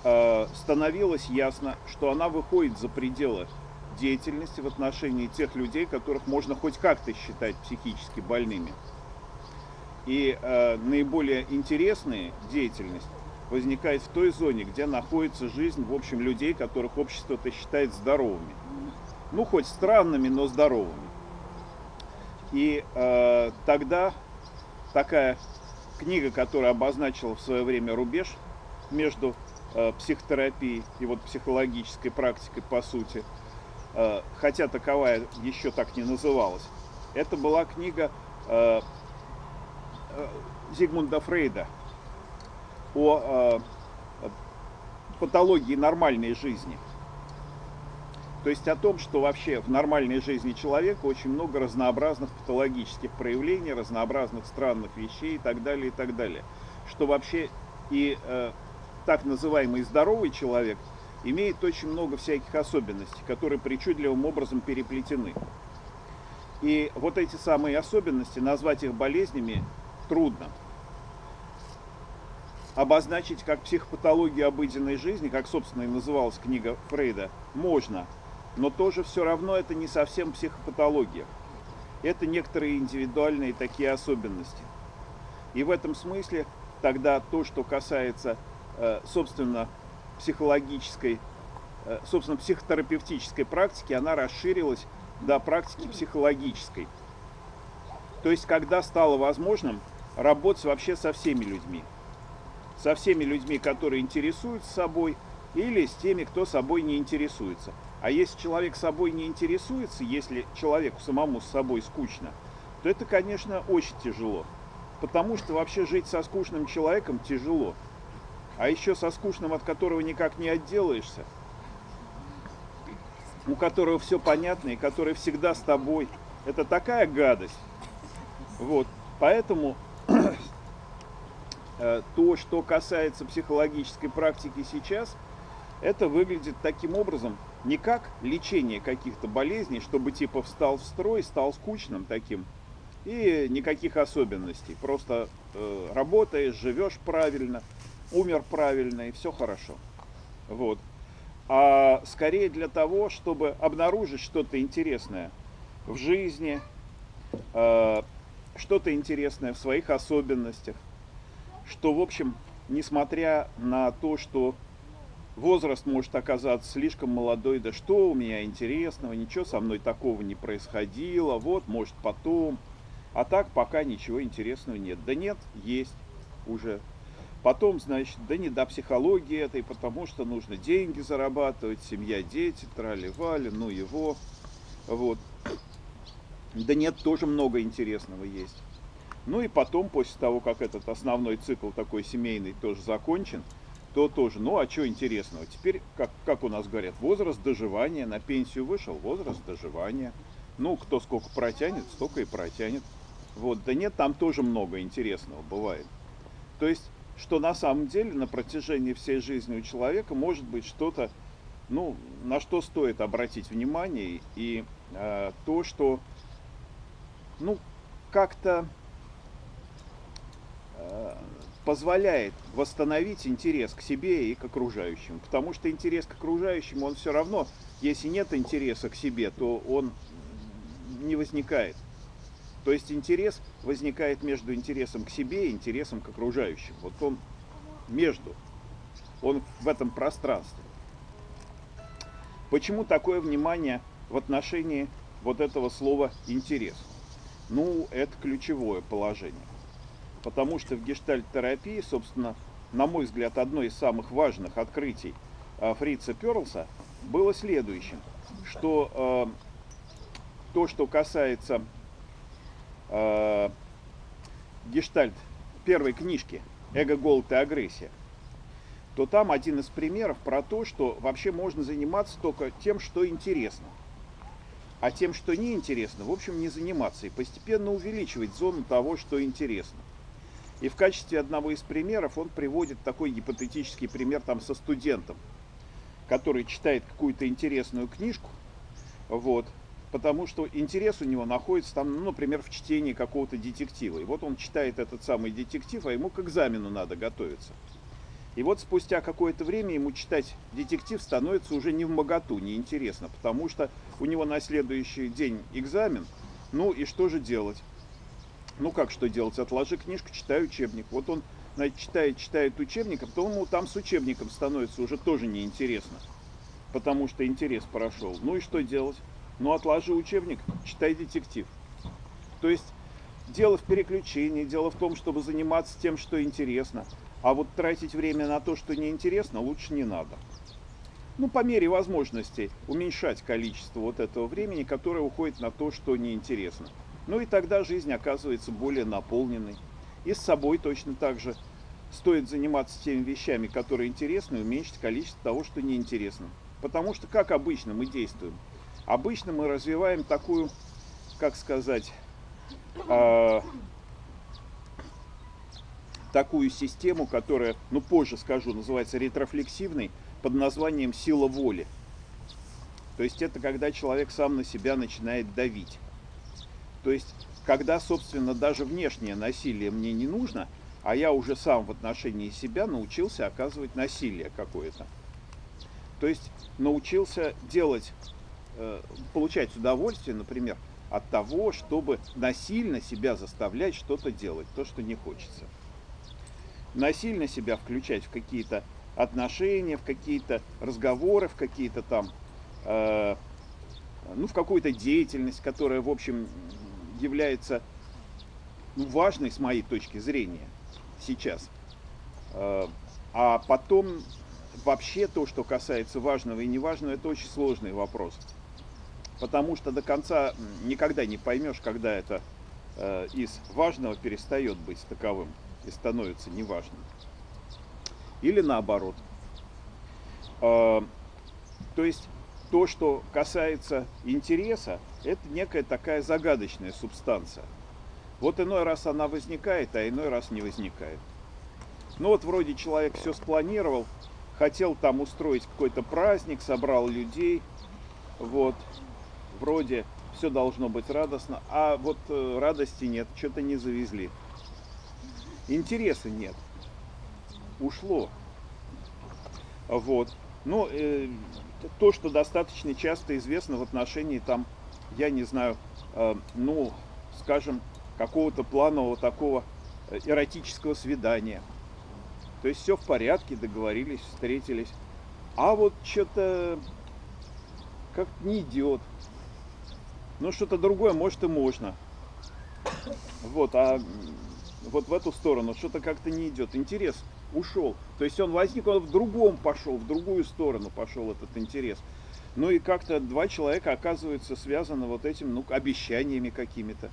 становилось ясно, что она выходит за пределы деятельности в отношении тех людей, которых можно хоть как-то считать психически больными. И э, наиболее интересная деятельность возникает в той зоне, где находится жизнь, в общем, людей, которых общество-то считает здоровыми. Ну, хоть странными, но здоровыми. И э, тогда такая книга, которая обозначила в свое время рубеж между э, психотерапией и вот психологической практикой, по сути, э, хотя таковая еще так не называлась, это была книга э, Зигмунда Фрейда о э, патологии нормальной жизни. То есть о том, что вообще в нормальной жизни человека очень много разнообразных патологических проявлений, разнообразных странных вещей и так далее, и так далее. Что вообще и э, так называемый здоровый человек имеет очень много всяких особенностей, которые причудливым образом переплетены. И вот эти самые особенности, назвать их болезнями трудно. Обозначить как психопатологию обыденной жизни, как, собственно, и называлась книга Фрейда, можно, но тоже все равно это не совсем психопатология. Это некоторые индивидуальные такие особенности. И в этом смысле тогда то, что касается, собственно, психологической, собственно, психотерапевтической практики, она расширилась до практики психологической. То есть, когда стало возможным работать вообще со всеми людьми. Со всеми людьми, которые интересуются собой, или с теми, кто собой не интересуется. А если человек собой не интересуется, если человеку самому с собой скучно, то это, конечно, очень тяжело. Потому что вообще жить со скучным человеком тяжело. А еще со скучным, от которого никак не отделаешься, у которого все понятно и который всегда с тобой. Это такая гадость. Вот, поэтому то, что касается психологической практики сейчас, это выглядит таким образом, не как лечение каких-то болезней, чтобы типа встал в строй, стал скучным таким, и никаких особенностей. Просто э, работаешь, живешь правильно, умер правильно, и все хорошо. Вот. А скорее для того, чтобы обнаружить что-то интересное в жизни, э, что-то интересное в своих особенностях, что, в общем, несмотря на то, что возраст может оказаться слишком молодой, да что у меня интересного, ничего со мной такого не происходило, вот, может, потом, а так пока ничего интересного нет. Да нет, есть уже. Потом, значит, да не до психологии этой, потому что нужно деньги зарабатывать, семья, дети, трали-вали, ну его, вот. Да нет, тоже много интересного есть. Ну и потом, после того, как этот основной цикл такой семейный тоже закончен, то тоже. Ну, а что интересного? Теперь, как, как у нас говорят, возраст доживания. На пенсию вышел, возраст доживания. Ну, кто сколько протянет, столько и протянет. Вот, да нет, там тоже много интересного бывает. То есть, что на самом деле на протяжении всей жизни у человека может быть что-то, ну, на что стоит обратить внимание. И э, то, что, ну, как-то э, позволяет восстановить интерес к себе и к окружающим. Потому что интерес к окружающим, он все равно, если нет интереса к себе, то он не возникает. То есть интерес возникает между интересом к себе и интересом к окружающим. Вот он между, он в этом пространстве. Почему такое внимание в отношении вот этого слова «интерес»? Ну, это ключевое положение. Потому что в гештальт-терапии, собственно, на мой взгляд, одно из самых важных открытий Фрица Перлса было следующим, что э, то, что касается э, гештальт первой книжки «Эго, голод и агрессия», то там один из примеров про то, что вообще можно заниматься только тем, что интересно. А тем, что неинтересно, в общем, не заниматься и постепенно увеличивать зону того, что интересно. И в качестве одного из примеров он приводит такой гипотетический пример там со студентом, который читает какую-то интересную книжку, вот, потому что интерес у него находится там, ну, например, в чтении какого-то детектива. И вот он читает этот самый детектив, а ему к экзамену надо готовиться. И вот спустя какое-то время ему читать детектив становится уже не вмоготу, неинтересно, потому что у него на следующий день экзамен, ну и что же делать? Ну как что делать? Отложи книжку, читай учебник. Вот он, значит, читает, читает учебник, а потом ему там с учебником становится уже тоже неинтересно, потому что интерес прошел. Ну и что делать? Ну отложи учебник, читай детектив. То есть дело в переключении, дело в том, чтобы заниматься тем, что интересно. А вот тратить время на то, что неинтересно, лучше не надо. Ну, по мере возможностей уменьшать количество вот этого времени, которое уходит на то, что неинтересно. Ну и тогда жизнь оказывается более наполненной. И с собой точно так же стоит заниматься теми вещами, которые интересны, и уменьшить количество того, что неинтересно. Потому что, как обычно, мы действуем. Обычно мы развиваем такую, как сказать, э- такую систему, которая, ну, позже скажу, называется ретрофлексивной, под названием «сила воли». То есть это когда человек сам на себя начинает давить. То есть когда, собственно, даже внешнее насилие мне не нужно, а я уже сам в отношении себя научился оказывать насилие какое-то. То есть научился делать, получать удовольствие, например, от того, чтобы насильно себя заставлять что-то делать, то, что не хочется. Насильно себя включать в какие-то отношения, в какие-то разговоры, в какие-то там, э, ну, в какую-то деятельность, которая, в общем, является, ну, важной с моей точки зрения сейчас. Э, а потом вообще то, что касается важного и неважного, это очень сложный вопрос. Потому что до конца никогда не поймешь, когда это э, из важного перестает быть таковым и становится неважным. Или наоборот. То есть то, что касается интереса, это некая такая загадочная субстанция. Вот иной раз она возникает, а иной раз не возникает. Ну вот вроде человек все спланировал, хотел там устроить какой-то праздник, собрал людей, вот, вроде все должно быть радостно, а вот радости нет, что-то не завезли. Интереса нет. Ушло. Вот. Ну, э, то, что достаточно часто известно в отношении, там, я не знаю, э, ну, скажем, какого-то планового такого эротического свидания. То есть все в порядке, договорились, встретились. А вот что-то как-то не идет. Ну, что-то другое, может, и можно. Вот, а... вот в эту сторону что-то как-то не идет, интерес ушел, то есть он возник, он в другом пошел, в другую сторону пошел этот интерес. Ну и как-то два человека оказываются связаны вот этим, ну, обещаниями какими-то,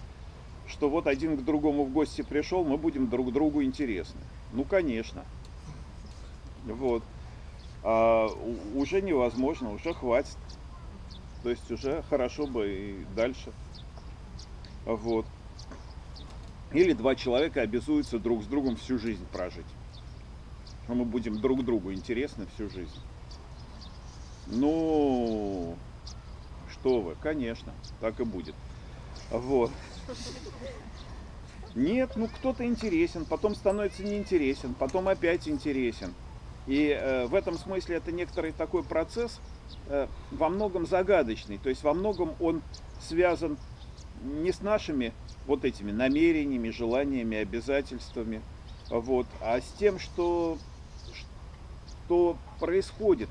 что вот один к другому в гости пришел, мы будем друг другу интересны. Ну, конечно, Вот. А уже невозможно, уже хватит. То есть уже хорошо бы и дальше. Вот. Или два человека обязуются друг с другом всю жизнь прожить. Мы будем друг другу интересны всю жизнь. Ну, что вы, конечно, так и будет. Вот. Нет, ну кто-то интересен, потом становится неинтересен, потом опять интересен. И э, в этом смысле это некоторый такой процесс э, во многом загадочный. То есть во многом он связан не с нашими вот этими намерениями, желаниями, обязательствами, вот, а с тем, что, что происходит.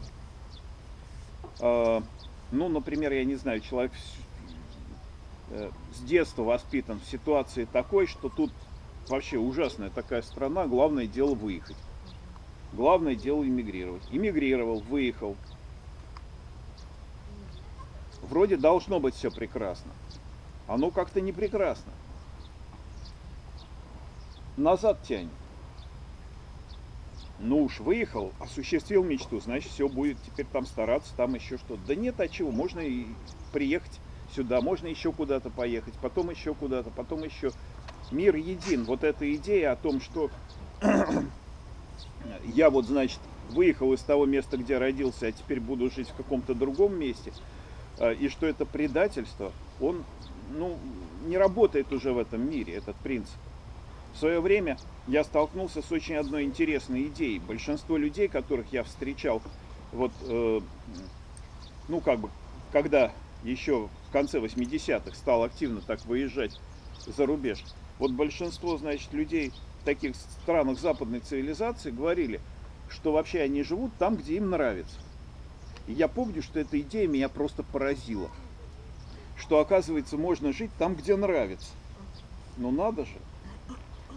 Э, ну, например, я не знаю, человек с детства воспитан в ситуации такой, что тут вообще ужасная такая страна, главное дело выехать. Главное дело эмигрировать. Эмигрировал, выехал. Вроде должно быть все прекрасно. Оно как-то не прекрасно. Назад тянет. Ну уж выехал, осуществил мечту, значит все будет теперь там стараться, там еще что-то. Да нет, а чего, можно и приехать сюда, можно еще куда-то поехать, потом еще куда-то, потом еще. Мир един. Вот эта идея о том, что я вот, значит, выехал из того места, где родился, а теперь буду жить в каком-то другом месте, и что это предательство, он, ну, не работает уже в этом мире, этот принцип. В свое время я столкнулся с очень одной интересной идеей. Большинство людей, которых я встречал, вот, э, ну, как бы, когда еще в конце восьмидесятых стал активно так выезжать за рубеж, вот большинство, значит, людей в таких странах западной цивилизации говорили, что вообще они живут там, где им нравится. И я помню, что эта идея меня просто поразила. Что, оказывается, можно жить там, где нравится. Ну надо же.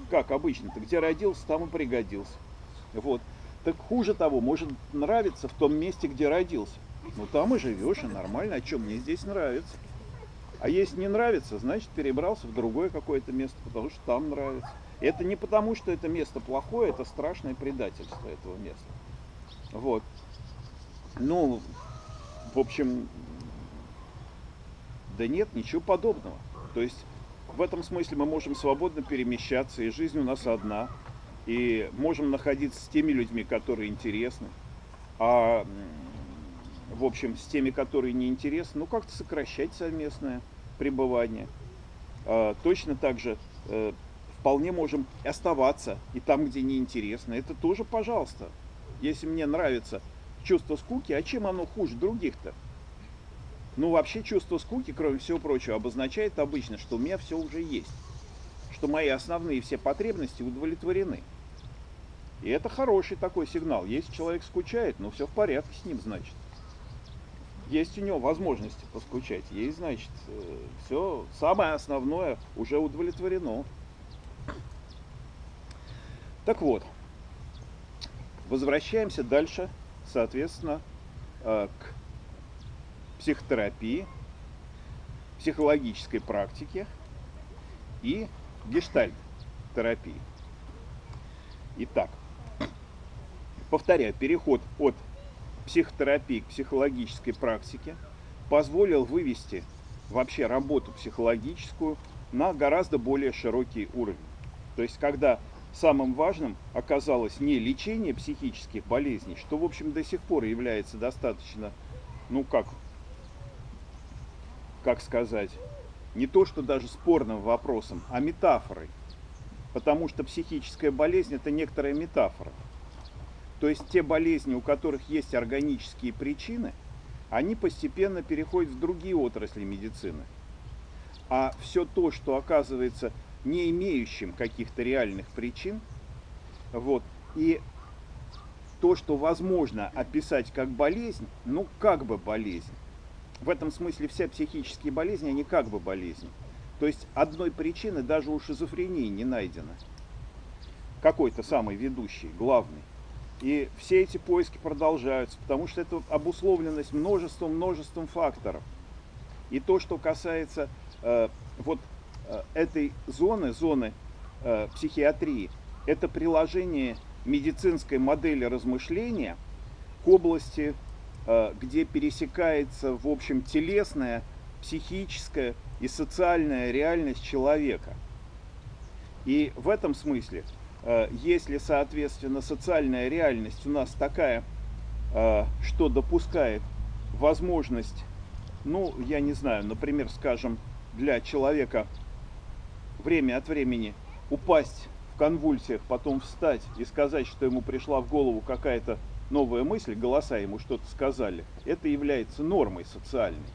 Как обычно-то, где родился, там и пригодился. Вот. Так хуже того, может нравиться в том месте, где родился. Ну там и живешь, и нормально. А что, мне здесь нравится? А если не нравится, значит перебрался в другое какое-то место, потому что там нравится. И это не потому, что это место плохое, это страшное предательство этого места. Вот. Ну, в общем, да нет, ничего подобного. То есть в этом смысле мы можем свободно перемещаться, и жизнь у нас одна, и можем находиться с теми людьми, которые интересны, а, в общем, с теми, которые не интересны, ну, как-то сокращать совместное пребывание. А, точно так же э, вполне можем оставаться и там, где неинтересно. Это тоже, пожалуйста. Если мне нравится чувство скуки, а чем оно хуже других-то? Ну, вообще, чувство скуки, кроме всего прочего, обозначает обычно, что у меня все уже есть. Что мои основные все потребности удовлетворены. И это хороший такой сигнал. Если человек скучает, ну, все в порядке с ним, значит. Есть у него возможности поскучать. Есть, значит, все самое основное уже удовлетворено. Так вот, возвращаемся дальше, соответственно, к психотерапии, психологической практике и гештальт-терапии. Итак, повторяю, переход от психотерапии к психологической практике позволил вывести вообще работу психологическую на гораздо более широкий уровень. То есть, когда самым важным оказалось не лечение психических болезней, что, в общем, до сих пор является достаточно, ну как... как сказать, не то что даже спорным вопросом, а метафорой. Потому что психическая болезнь – это некоторая метафора. То есть те болезни, у которых есть органические причины, они постепенно переходят в другие отрасли медицины. А все то, что оказывается не имеющим каких-то реальных причин, вот, и то, что возможно описать как болезнь, ну как бы болезнь. В этом смысле все психические болезни, они как бы болезни. То есть одной причины даже у шизофрении не найдено. Какой-то самый ведущий, главный. И все эти поиски продолжаются, потому что это обусловленность множеством-множеством факторов. И то, что касается э, вот э, этой зоны, зоны э, психиатрии, это приложение медицинской модели размышления к области, где пересекается, в общем, телесная, психическая и социальная реальность человека. И в этом смысле, если, соответственно, социальная реальность у нас такая, что допускает возможность, ну, я не знаю, например, скажем, для человека время от времени упасть в конвульсиях, потом встать и сказать, что ему пришла в голову какая-то новая мысль, голоса ему что-то сказали, это является нормой социальной,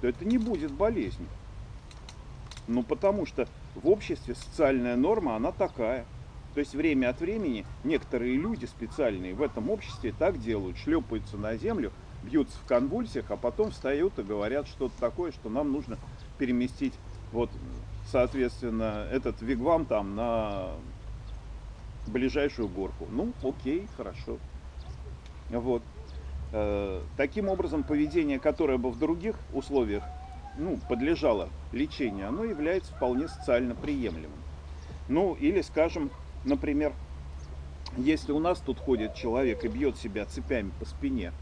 то это не будет болезнью. Ну, потому что в обществе социальная норма, она такая. То есть время от времени некоторые люди специальные в этом обществе так делают, шлепаются на землю, бьются в конвульсиях, а потом встают и говорят что-то такое, что нам нужно переместить, вот, соответственно, этот вигвам там на ближайшую горку. Ну, окей, хорошо. Вот. Э, таким образом, поведение, которое бы в других условиях, ну, подлежало лечению, оно является вполне социально приемлемым. Ну, или, скажем, например, если у нас тут ходит человек и бьет себя цепями по спине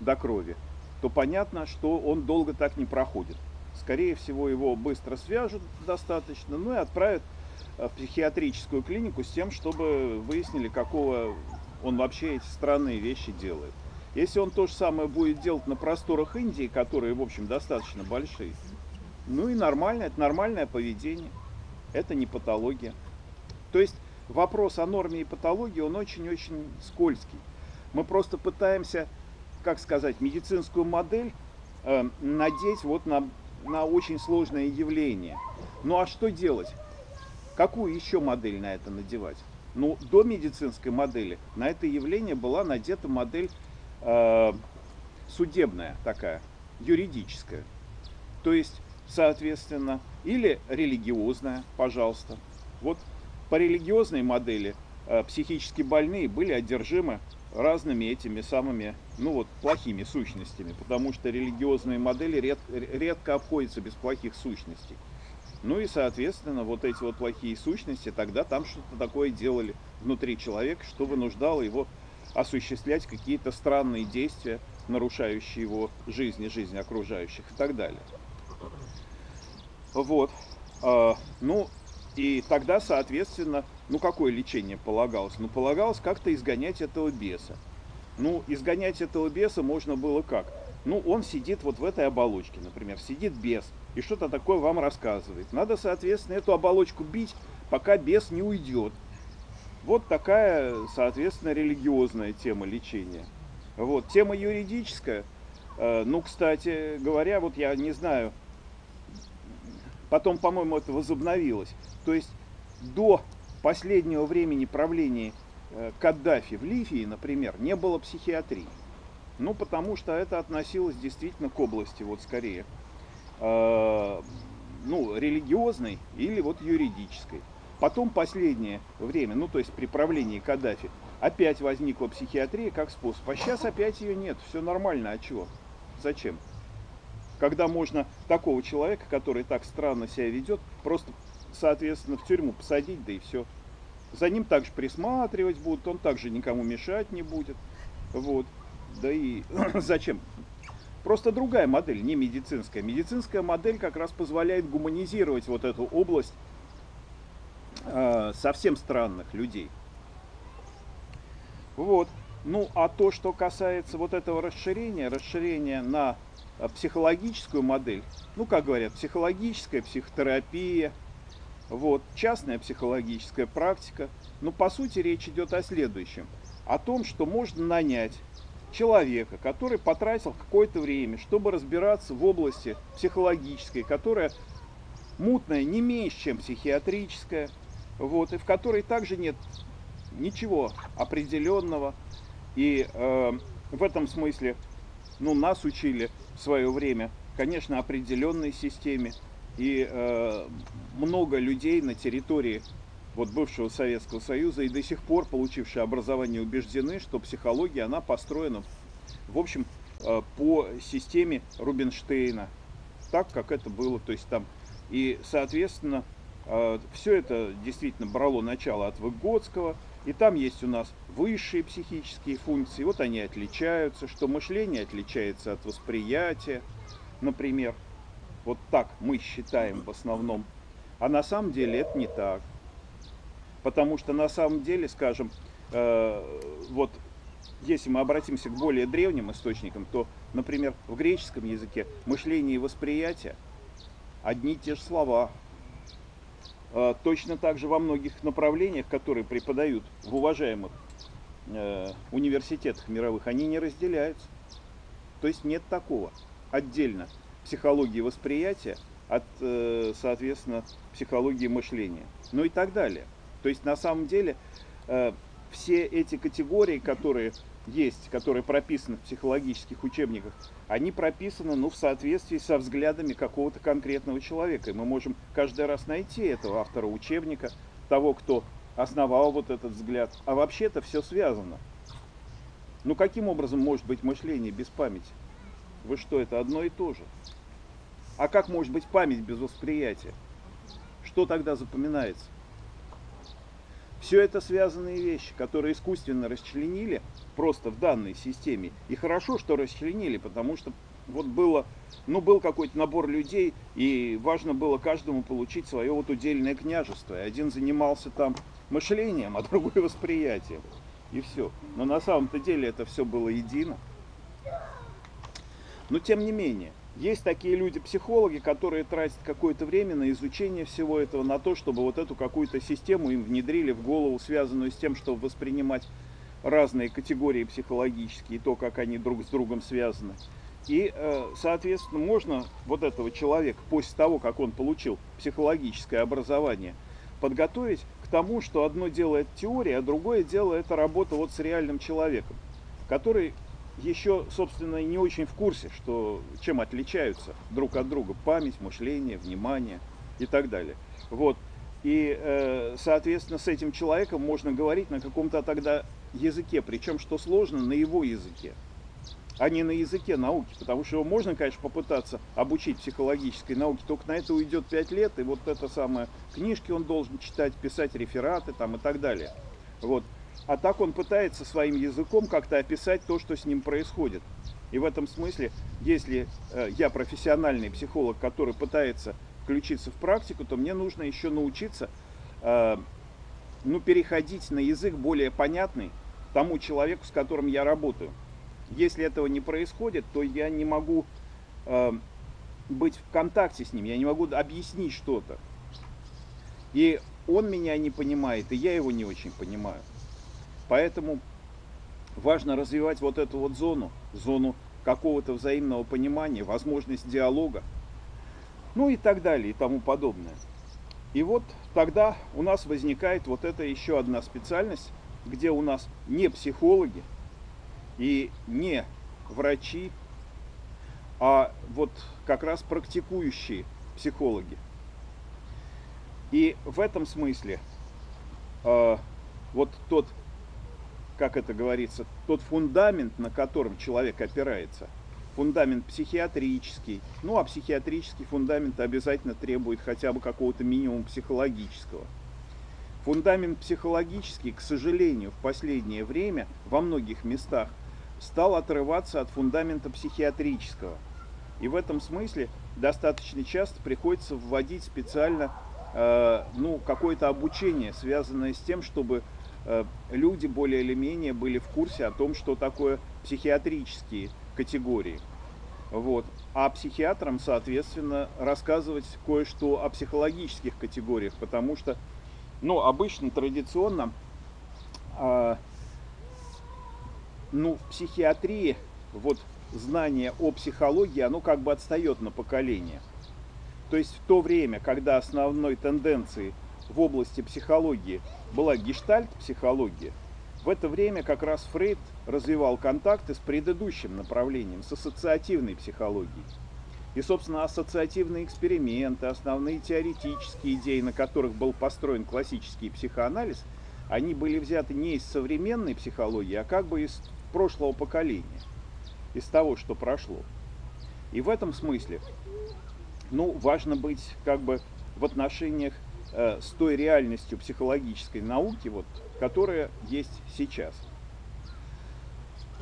до крови, то понятно, что он долго так не проходит. Скорее всего, его быстро свяжут достаточно, ну и отправят в психиатрическую клинику с тем, чтобы выяснили, какого он вообще эти странные вещи делает. Если он то же самое будет делать на просторах Индии, которые, в общем, достаточно большие, ну и нормально, это нормальное поведение, это не патология. То есть вопрос о норме и патологии, он очень-очень скользкий. Мы просто пытаемся, как сказать, медицинскую модель э, надеть вот на, на очень сложное явление. Ну а что делать? Какую еще модель на это надевать? Ну, до медицинской модели на это явление была надета модель э, судебная такая, юридическая. То есть, соответственно, или религиозная, пожалуйста. Вот по религиозной модели э, психически больные были одержимы разными этими самыми, ну вот, плохими сущностями, потому что религиозные модели ред, редко обходятся без плохих сущностей. Ну и, соответственно, вот эти вот плохие сущности тогда там что-то такое делали внутри человека, что вынуждало его осуществлять какие-то странные действия, нарушающие его жизнь и жизнь окружающих и так далее. Вот. Ну, и тогда, соответственно, ну какое лечение полагалось? Ну, полагалось как-то изгонять этого беса. Ну, изгонять этого беса можно было как? Ну, он сидит вот в этой оболочке, например, сидит бес и что-то такое вам рассказывает. Надо, соответственно, эту оболочку бить, пока бес не уйдет. Вот такая, соответственно, религиозная тема лечения. Вот. Тема юридическая. Ну, кстати говоря, вот я не знаю, потом, по-моему, это возобновилось. То есть до последнего времени правления Каддафи в Ливии, например, не было психиатрии. Ну, потому что это относилось действительно к области, вот скорее, э, ну, религиозной или вот юридической. Потом последнее время, ну, то есть при правлении Каддафи, опять возникла психиатрия как способ. А сейчас опять ее нет, все нормально, а чего? Зачем? Когда можно такого человека, который так странно себя ведет, просто, соответственно, в тюрьму посадить, да и все. За ним также присматривать будут, он также никому мешать не будет, вот. Да и зачем? Просто другая модель, не медицинская. Медицинская модель как раз позволяет гуманизировать вот эту область э, совсем странных людей. Вот. Ну, а то, что касается вот этого расширения, расширения на психологическую модель, ну, как говорят, психологическая психотерапия, вот, частная психологическая практика, но по сути речь идет о следующем. О том, что можно нанять человека, который потратил какое-то время, чтобы разбираться в области психологической, которая мутная не меньше, чем психиатрическая, вот, и в которой также нет ничего определенного. И э, в этом смысле, ну, нас учили в свое время, конечно, определенной системе. И э, много людей на территории вот бывшего Советского Союза и до сих пор, получившие образование, убеждены, что психология, она построена, в общем, по системе Рубинштейна, так, как это было, то есть там, и, соответственно, все это действительно брало начало от Выготского, И там есть у нас высшие психические функции, вот они отличаются, что мышление отличается от восприятия, например, вот так мы считаем в основном, а на самом деле это не так, потому что на самом деле, скажем, э, вот если мы обратимся к более древним источникам, то, например, в греческом языке мышление и восприятие одни и те же слова. Точно так же во многих направлениях, которые преподают в уважаемых э, университетах мировых, они не разделяются. То есть нет такого. Отдельно психологии восприятия от, э, соответственно, психологии мышления. Ну и так далее. То есть на самом деле э, все эти категории, которые есть, которые прописаны в психологических учебниках, они прописаны, ну, в соответствии со взглядами какого-то конкретного человека. И мы можем каждый раз найти этого автора учебника, того, кто основал вот этот взгляд. А вообще-то все связано. Ну, каким образом может быть мышление без памяти? Вы что, это одно и то же? А как может быть память без восприятия? Что тогда запоминается? Все это связанные вещи, которые искусственно расчленили просто в данной системе. И хорошо, что расчленили, потому что вот было, ну, был какой-то набор людей, и важно было каждому получить свое вот удельное княжество. И один занимался там мышлением, а другой восприятием. И все. Но на самом-то деле это все было едино. Но тем не менее, есть такие люди-психологи, которые тратят какое-то время на изучение всего этого, на то, чтобы вот эту какую-то систему им внедрили в голову, связанную с тем, чтобы воспринимать разные категории психологические, то, как они друг с другом связаны. И, соответственно, можно вот этого человека, после того, как он получил психологическое образование, подготовить к тому, что одно дело это теория, а другое дело это работа вот с реальным человеком, который... еще, собственно, не очень в курсе, что, чем отличаются друг от друга память, мышление, внимание и так далее. Вот. И, соответственно, с этим человеком можно говорить на каком-то тогда языке, причем, что сложно, на его языке, а не на языке науки. Потому что его можно, конечно, попытаться обучить психологической науке, только на это уйдет пять лет, и вот это самое, книжки он должен читать, писать рефераты там, и так далее. Вот. А так он пытается своим языком как-то описать то, что с ним происходит. И в этом смысле, если я профессиональный психолог, который пытается включиться в практику, то мне нужно еще научиться, ну, переходить на язык более понятный тому человеку, с которым я работаю. Если этого не происходит, то я не могу быть в контакте с ним, я не могу объяснить что-то. И он меня не понимает, и я его не очень понимаю. Поэтому важно развивать вот эту вот зону, зону какого-то взаимного понимания, возможность диалога, ну и так далее, и тому подобное. И вот тогда у нас возникает вот эта еще одна специальность, где у нас не психологи и не врачи, а вот как раз практикующие психологи. И в этом смысле э, вот тот... как это говорится, тот фундамент, на котором человек опирается, фундамент психиатрический, ну а психиатрический фундамент обязательно требует хотя бы какого-то минимума психологического. Фундамент психологический, к сожалению, в последнее время во многих местах стал отрываться от фундамента психиатрического. И в этом смысле достаточно часто приходится вводить специально э, ну, какое-то обучение, связанное с тем, чтобы... люди более или менее были в курсе о том, что такое психиатрические категории. Вот. А психиатрам, соответственно, рассказывать кое-что о психологических категориях, потому что, ну, обычно, традиционно, э, ну, в психиатрии вот знание о психологии, оно как бы отстает на поколение. То есть в то время, когда основной тенденцией в области психологии была гештальт-психология, в это время как раз Фрейд развивал контакты с предыдущим направлением, с ассоциативной психологией. И, собственно, ассоциативные эксперименты, основные теоретические идеи, на которых был построен классический психоанализ, они были взяты не из современной психологии, а как бы из прошлого поколения, из того, что прошло. И в этом смысле, ну, важно быть как бы в отношениях э, с той реальностью психологической науки, вот, которая есть сейчас.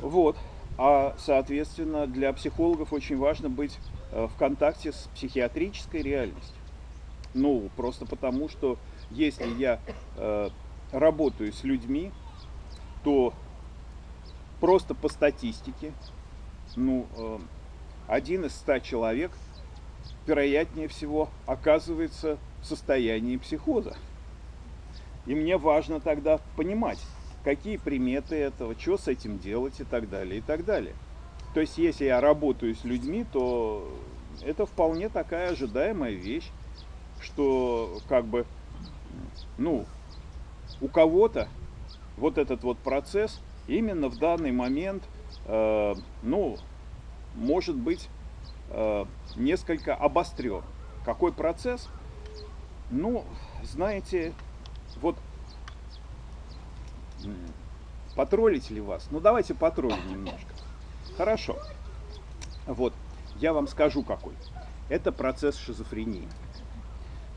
Вот. А, соответственно, для психологов очень важно быть э, в контакте с психиатрической реальностью. Ну, просто потому, что если я э, работаю с людьми, то просто по статистике, ну, э, один из ста человек, вероятнее всего, оказывается в состоянии психоза. И мне важно тогда понимать, какие приметы этого, что с этим делать и так далее, и так далее. То есть, если я работаю с людьми, то это вполне такая ожидаемая вещь, что как бы, ну, у кого-то вот этот вот процесс именно в данный момент, э, ну, может быть э, несколько обострен. Какой процесс? Ну, знаете, вот... Потроллить ли вас? Ну, давайте потроллим немножко. Хорошо. Вот, я вам скажу какой. Это процесс шизофрении.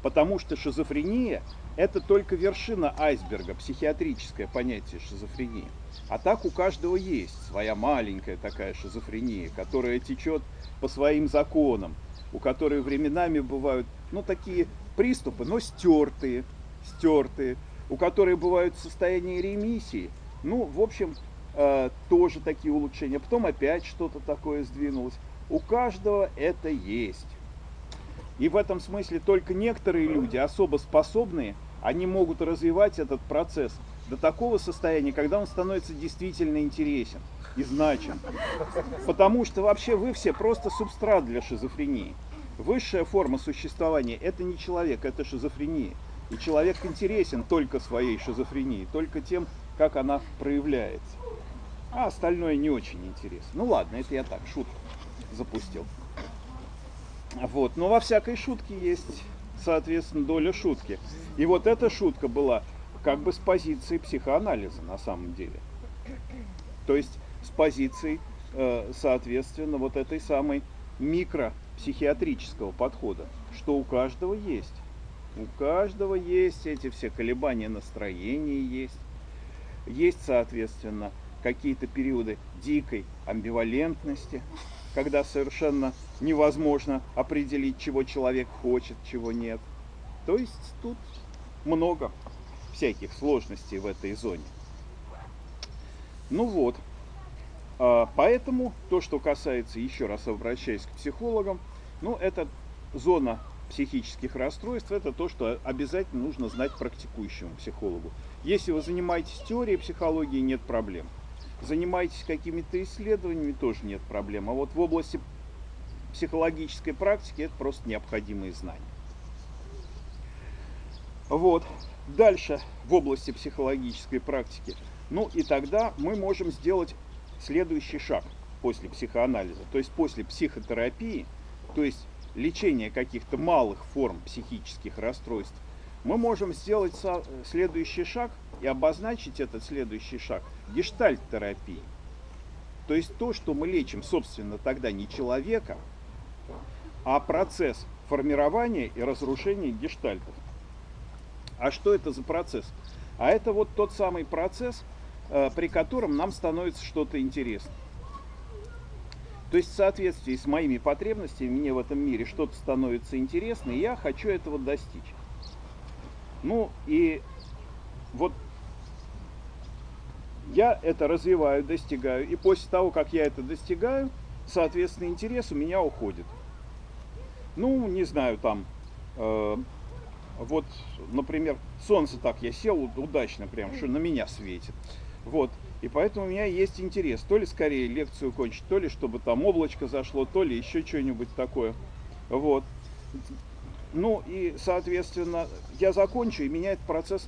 Потому что шизофрения – это только вершина айсберга, психиатрическое понятие шизофрении. А так у каждого есть своя маленькая такая шизофрения, которая течет по своим законам, у которой временами бывают, ну, такие приступы, но стертые, стертые. У которой бывают состояния ремиссии, ну, в общем, э, тоже такие улучшения. Потом опять что-то такое сдвинулось. У каждого это есть. И в этом смысле только некоторые люди, особо способные, они могут развивать этот процесс до такого состояния, когда он становится действительно интересен и значим. Потому что вообще вы все просто субстрат для шизофрении. Высшая форма существования – это не человек, это шизофрения. И человек интересен только своей шизофренией, только тем, как она проявляется. А остальное не очень интересно. Ну ладно, это я так, шутку запустил. Вот. Но во всякой шутке есть, соответственно, доля шутки. И вот эта шутка была как бы с позиции психоанализа на самом деле. То есть с позиции, соответственно, вот этой самой микропсихиатрического подхода, что у каждого есть. У каждого есть эти все колебания настроения, есть, есть, соответственно, какие-то периоды дикой амбивалентности, когда совершенно невозможно определить, чего человек хочет, чего нет. То есть тут много всяких сложностей в этой зоне. Ну вот, поэтому то, что касается, еще раз обращаясь к психологам, ну это зона психических расстройств, это то, что обязательно нужно знать практикующему психологу. Если вы занимаетесь теорией психологии, нет проблем. Занимаетесь какими-то исследованиями, тоже нет проблем. А вот в области психологической практики это просто необходимые знания. Вот. Дальше в области психологической практики. Ну и тогда мы можем сделать следующий шаг после психоанализа, то есть после психотерапии, то есть лечение каких-то малых форм психических расстройств, мы можем сделать следующий шаг и обозначить этот следующий шаг гештальт-терапии. То есть то, что мы лечим, собственно, тогда не человека, а процесс формирования и разрушения гештальтов. А что это за процесс? А это вот тот самый процесс, при котором нам становится что-то интересное. То есть в соответствии с моими потребностями мне в этом мире что-то становится интересно, и я хочу этого достичь. Ну и вот я это развиваю, достигаю, и после того, как я это достигаю, соответственно, интерес у меня уходит. Ну, не знаю, там, э, вот, например, солнце так, я сел удачно прям, что на меня светит. Вот. И поэтому у меня есть интерес, то ли скорее лекцию кончить, то ли чтобы там облачко зашло, то ли еще что-нибудь такое. Вот. Ну и, соответственно, я закончу, и меня этот процесс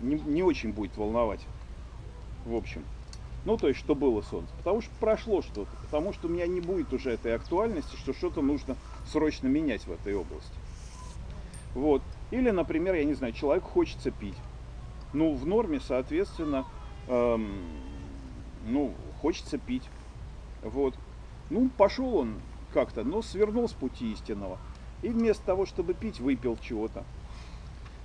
не, не очень будет волновать. В общем. Ну, то есть, что было солнце. Потому что прошло что-то. Потому что у меня не будет уже этой актуальности, что что-то нужно срочно менять в этой области. Вот. Или, например, я не знаю, человеку хочется пить. Ну, в норме, соответственно... Эм, ну, хочется пить. Вот. Ну, пошел он как-то, но свернул с пути истинного. И вместо того, чтобы пить, выпил чего-то.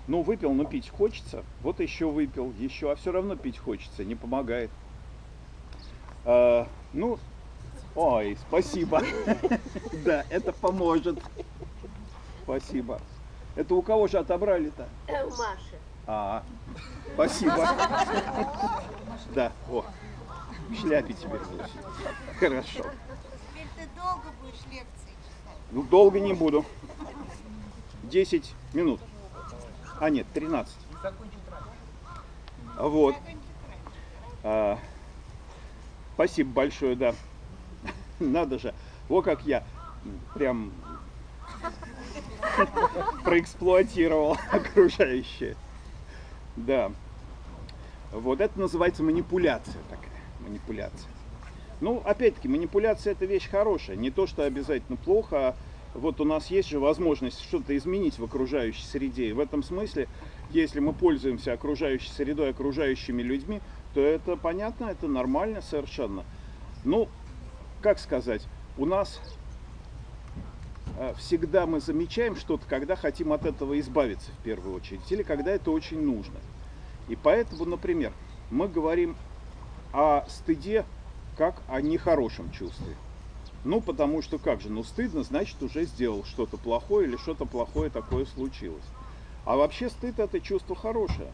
Ну, выпил, но пить хочется. Вот еще выпил, еще, а все равно пить хочется, не помогает. А, ну, ой, спасибо. Да, это поможет. Спасибо. Это у кого же отобрали-то? У Маши. А, спасибо. Да, о, шляпе тебе. Хорошо. Теперь ты долго будешь лекции читать? Ну, долго не буду. десять минут. А нет, тринадцать. Вот. А, спасибо большое, да. Надо же. Во как я прям проэксплуатировал окружающее. Да. Вот это называется манипуляция такая. Манипуляция. Ну, опять-таки, манипуляция — это вещь хорошая. Не то, что обязательно плохо, а вот у нас есть же возможность что-то изменить в окружающей среде. И в этом смысле, если мы пользуемся окружающей средой, окружающими людьми, то это понятно, это нормально совершенно. Ну, как сказать, у нас всегда мы замечаем что-то, когда хотим от этого избавиться в первую очередь, или когда это очень нужно. И поэтому, например, мы говорим о стыде как о нехорошем чувстве. Ну, потому что как же, ну стыдно, значит, уже сделал что-то плохое или что-то плохое такое случилось. А вообще стыд — это чувство хорошее.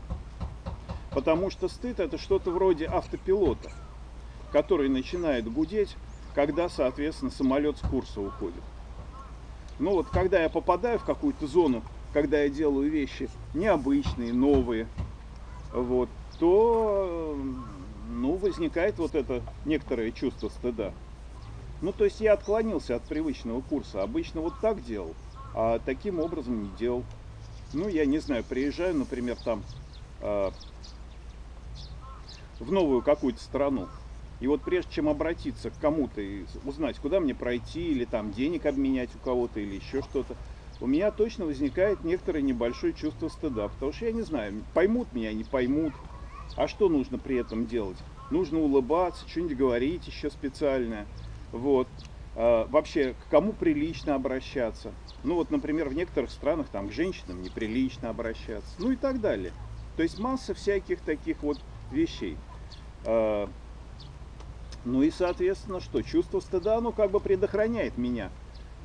Потому что стыд — это что-то вроде автопилота, который начинает гудеть, когда, соответственно, самолет с курса уходит. Ну вот, когда я попадаю в какую-то зону, когда я делаю вещи необычные, новые, вот, то, ну, возникает вот это некоторое чувство стыда. Ну, то есть я отклонился от привычного курса. Обычно вот так делал, а таким образом не делал. Ну, я не знаю, приезжаю, например, там э, в новую какую-то страну. И вот прежде чем обратиться к кому-то и узнать, куда мне пройти, или там денег обменять у кого-то, или еще что-то, у меня точно возникает некоторое небольшое чувство стыда. Потому что я не знаю, поймут меня, не поймут. А что нужно при этом делать? Нужно улыбаться, что-нибудь говорить еще специальное. Вот. А, вообще, к кому прилично обращаться? Ну вот, например, в некоторых странах там к женщинам неприлично обращаться. Ну и так далее. То есть масса всяких таких вот вещей. А, ну и, соответственно, что? Чувство стыда, оно как бы предохраняет меня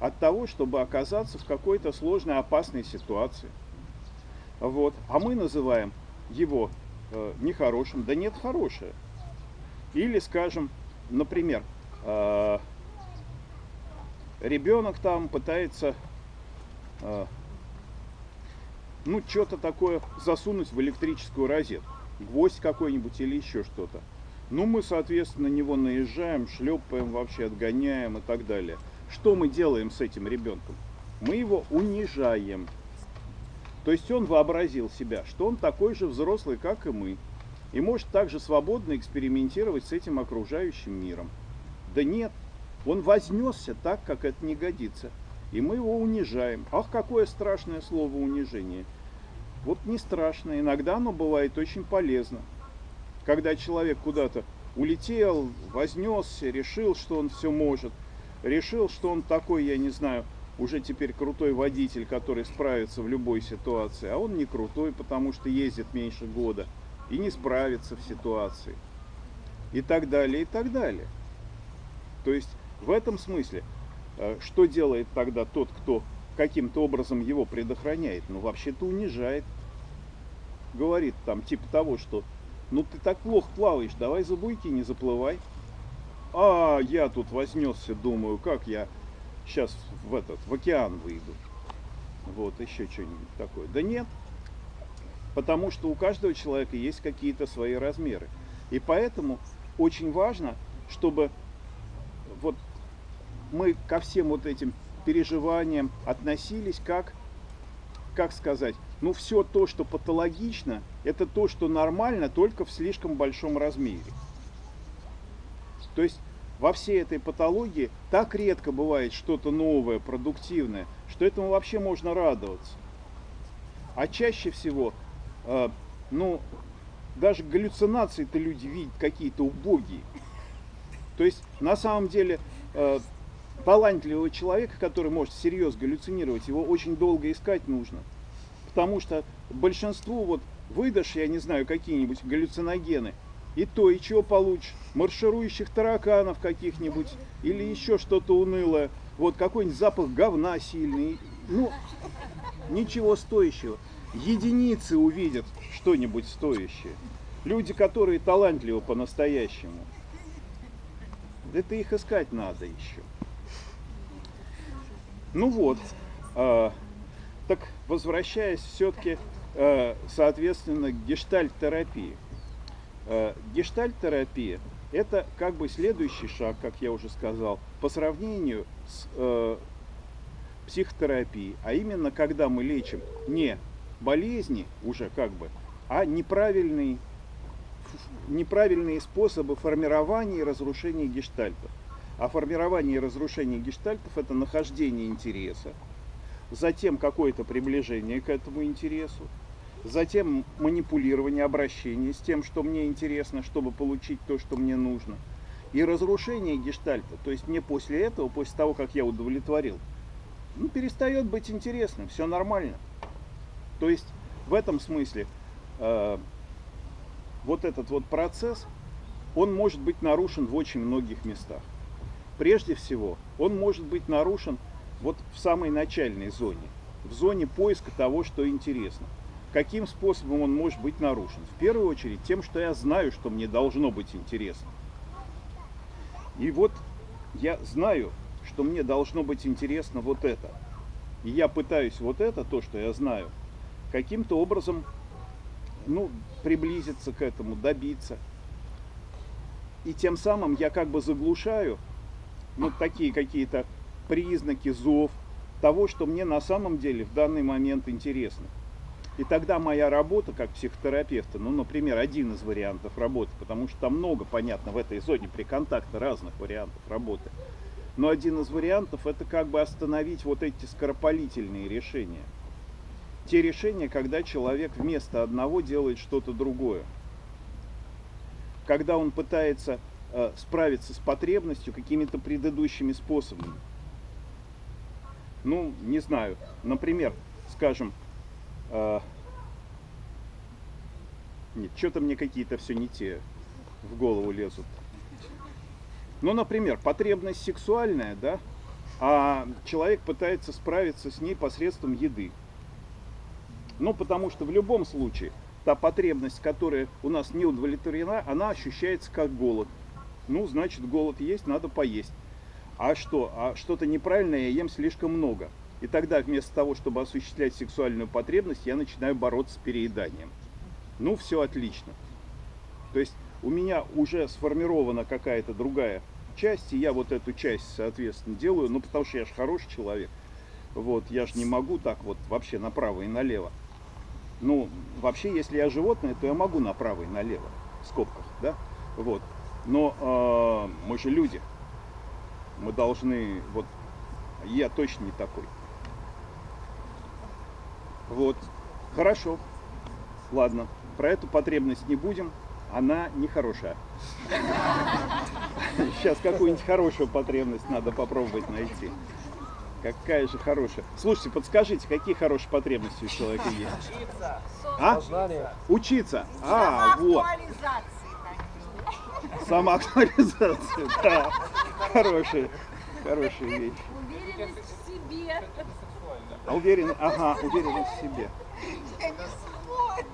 от того, чтобы оказаться в какой-то сложной, опасной ситуации. Вот. А мы называем его э, нехорошим. Да нет, хорошее. Или, скажем, например, Uh, ребенок там пытается uh, ну что-то такое засунуть в электрическую розетку, гвоздь какой-нибудь или еще что-то. Ну мы, соответственно, на него наезжаем, шлепаем, вообще отгоняем и так далее. Что мы делаем с этим ребенком? Мы его унижаем. То есть он вообразил себя, что он такой же взрослый, как и мы, и может также свободно экспериментировать с этим окружающим миром. Да нет, он вознесся так, как это не годится. И мы его унижаем. Ах, какое страшное слово унижение. Вот не страшно. Иногда оно бывает очень полезно. Когда человек куда-то улетел, вознесся, решил, что он все может. Решил, что он такой, я не знаю, уже теперь крутой водитель, который справится в любой ситуации. А он не крутой, потому что ездит меньше года и не справится в ситуации. И так далее, и так далее. То есть в этом смысле, что делает тогда тот, кто каким-то образом его предохраняет? Ну, вообще-то унижает. Говорит там типа того, что ну ты так плохо плаваешь, давай за буйки не заплывай. А я тут вознесся, думаю, как я сейчас в этот, в океан выйду. Вот, еще что-нибудь такое. Да нет, потому что у каждого человека есть какие-то свои размеры. И поэтому очень важно, чтобы... Вот мы ко всем вот этим переживаниям относились как, как сказать, ну все то, что патологично, это то, что нормально, только в слишком большом размере. То есть во всей этой патологии так редко бывает что-то новое, продуктивное, что этому вообще можно радоваться. А чаще всего, э, ну, даже галлюцинации-то люди видят какие-то убогие. То есть, на самом деле, э, талантливого человека, который может всерьез галлюцинировать, его очень долго искать нужно. Потому что большинству вот выдашь, я не знаю, какие-нибудь галлюциногены, и то, и чего получишь, марширующих тараканов каких-нибудь, или еще что-то унылое, вот какой-нибудь запах говна сильный, ну, ничего стоящего. Единицы увидят что-нибудь стоящее. Люди, которые талантливы по-настоящему. Это их искать надо еще. Ну вот, э, так возвращаясь все-таки, э, соответственно, к гештальт-терапии. Э, гештальт-терапия – это как бы следующий шаг, как я уже сказал, по сравнению с э, психотерапией. А именно, когда мы лечим не болезни уже как бы, а неправильные, неправильные способы формирования и разрушения гештальтов. А формирование и разрушение гештальтов – это нахождение интереса, затем какое-то приближение к этому интересу, затем манипулирование, обращение с тем, что мне интересно, чтобы получить то, что мне нужно. И разрушение гештальта, то есть мне после этого, после того, как я удовлетворил, ну, перестает быть интересным, все нормально. То есть в этом смысле э, вот этот вот процесс, он может быть нарушен в очень многих местах. Прежде всего, он может быть нарушен вот в самой начальной зоне, в зоне поиска того, что интересно. Каким способом он может быть нарушен? В первую очередь тем, что я знаю, что мне должно быть интересно. И вот я знаю, что мне должно быть интересно вот это. И я пытаюсь вот это, то, что я знаю, каким-то образом, ну, приблизиться к этому, добиться. И тем самым я как бы заглушаю ну, такие какие-то признаки, зов того, что мне на самом деле в данный момент интересно. И тогда моя работа как психотерапевта, ну, например, один из вариантов работы, потому что там много, понятно, в этой зоне приконтакта разных вариантов работы, но один из вариантов – это как бы остановить вот эти скоропалительные решения. Те решения, когда человек вместо одного делает что-то другое. Когда он пытается справиться с потребностью какими-то предыдущими способами. Ну, не знаю, например, скажем, э, нет, что-то мне какие-то все не те в голову лезут. Ну, например, потребность сексуальная, да, а человек пытается справиться с ней посредством еды. Ну, потому что в любом случае та потребность, которая у нас не удовлетворена, она ощущается как голод. Ну, значит, голод есть, надо поесть. А что? А что-то неправильное я ем слишком много. И тогда вместо того, чтобы осуществлять сексуальную потребность, я начинаю бороться с перееданием. Ну, все отлично. То есть у меня уже сформирована какая-то другая часть, и я вот эту часть, соответственно, делаю, ну, потому что я же хороший человек. Вот, я же не могу так вот вообще направо и налево. Ну, вообще, если я животное, то я могу направо и налево, в скобках, да? Вот. Но э, мы же люди, мы должны, вот, я точно не такой. Вот, хорошо, ладно, про эту потребность не будем, она нехорошая. Сейчас какую-нибудь хорошую потребность надо попробовать найти. Какая же хорошая. Слушайте, подскажите, какие хорошие потребности у человека есть? Учиться. А? Учиться. А, вот. Самоактуализация, да, хорошая, хорошая вещь. Уверенность в себе. А уверен, ага, уверенность в себе. Я не свой.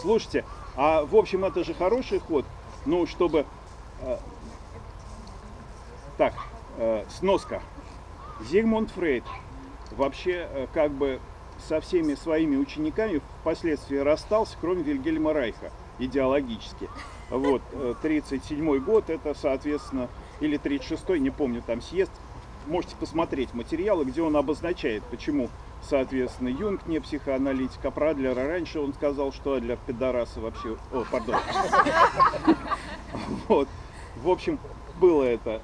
Слушайте, а в общем это же хороший ход, ну чтобы, э, так, э, сноска. Зигмунд Фрейд вообще э, как бы со всеми своими учениками впоследствии расстался, кроме Вильгельма Райха. Идеологически. Вот, тридцать седьмой год, это, соответственно, или тридцать шестой, не помню, там съезд. Можете посмотреть материалы, где он обозначает, почему, соответственно, Юнг не психоаналитик, а про Адлера раньше он сказал, что Адлер пидорасы вообще... О, пардон. Вот, в общем, было это.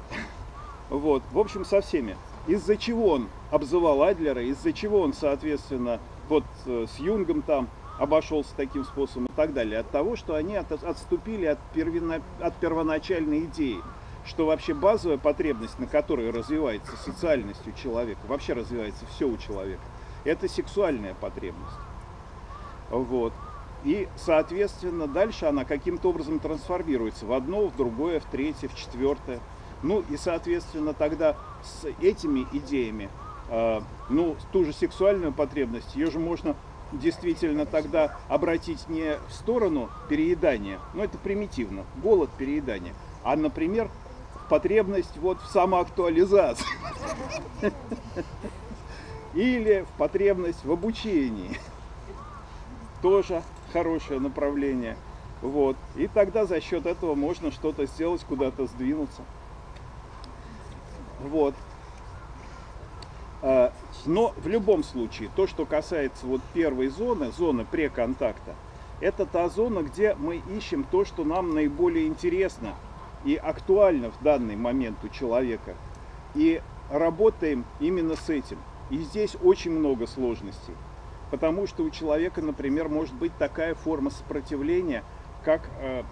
Вот, в общем, со всеми. Из-за чего он обзывал Адлера, из-за чего он, соответственно, вот с Юнгом там, обошелся таким способом и так далее, от того, что они от, отступили от, первина, от первоначальной идеи, что вообще базовая потребность, на которой развивается социальность у человека, вообще развивается все у человека, это сексуальная потребность. Вот. И, соответственно, дальше она каким-то образом трансформируется в одно, в другое, в третье, в четвертое. Ну и, соответственно, тогда с этими идеями, э, ну, ту же сексуальную потребность, ее же можно действительно тогда обратить не в сторону переедания, ну, это примитивно, голод, переедание, а, например, потребность вот в самоактуализации или в потребность в обучении. Тоже хорошее направление. Вот. И тогда за счет этого можно что-то сделать, куда-то сдвинуться. Вот. Но в любом случае, то, что касается вот первой зоны, зоны преконтакта, это та зона, где мы ищем то, что нам наиболее интересно и актуально в данный момент у человека. И работаем именно с этим. И здесь очень много сложностей. Потому что у человека, например, может быть такая форма сопротивления, как э,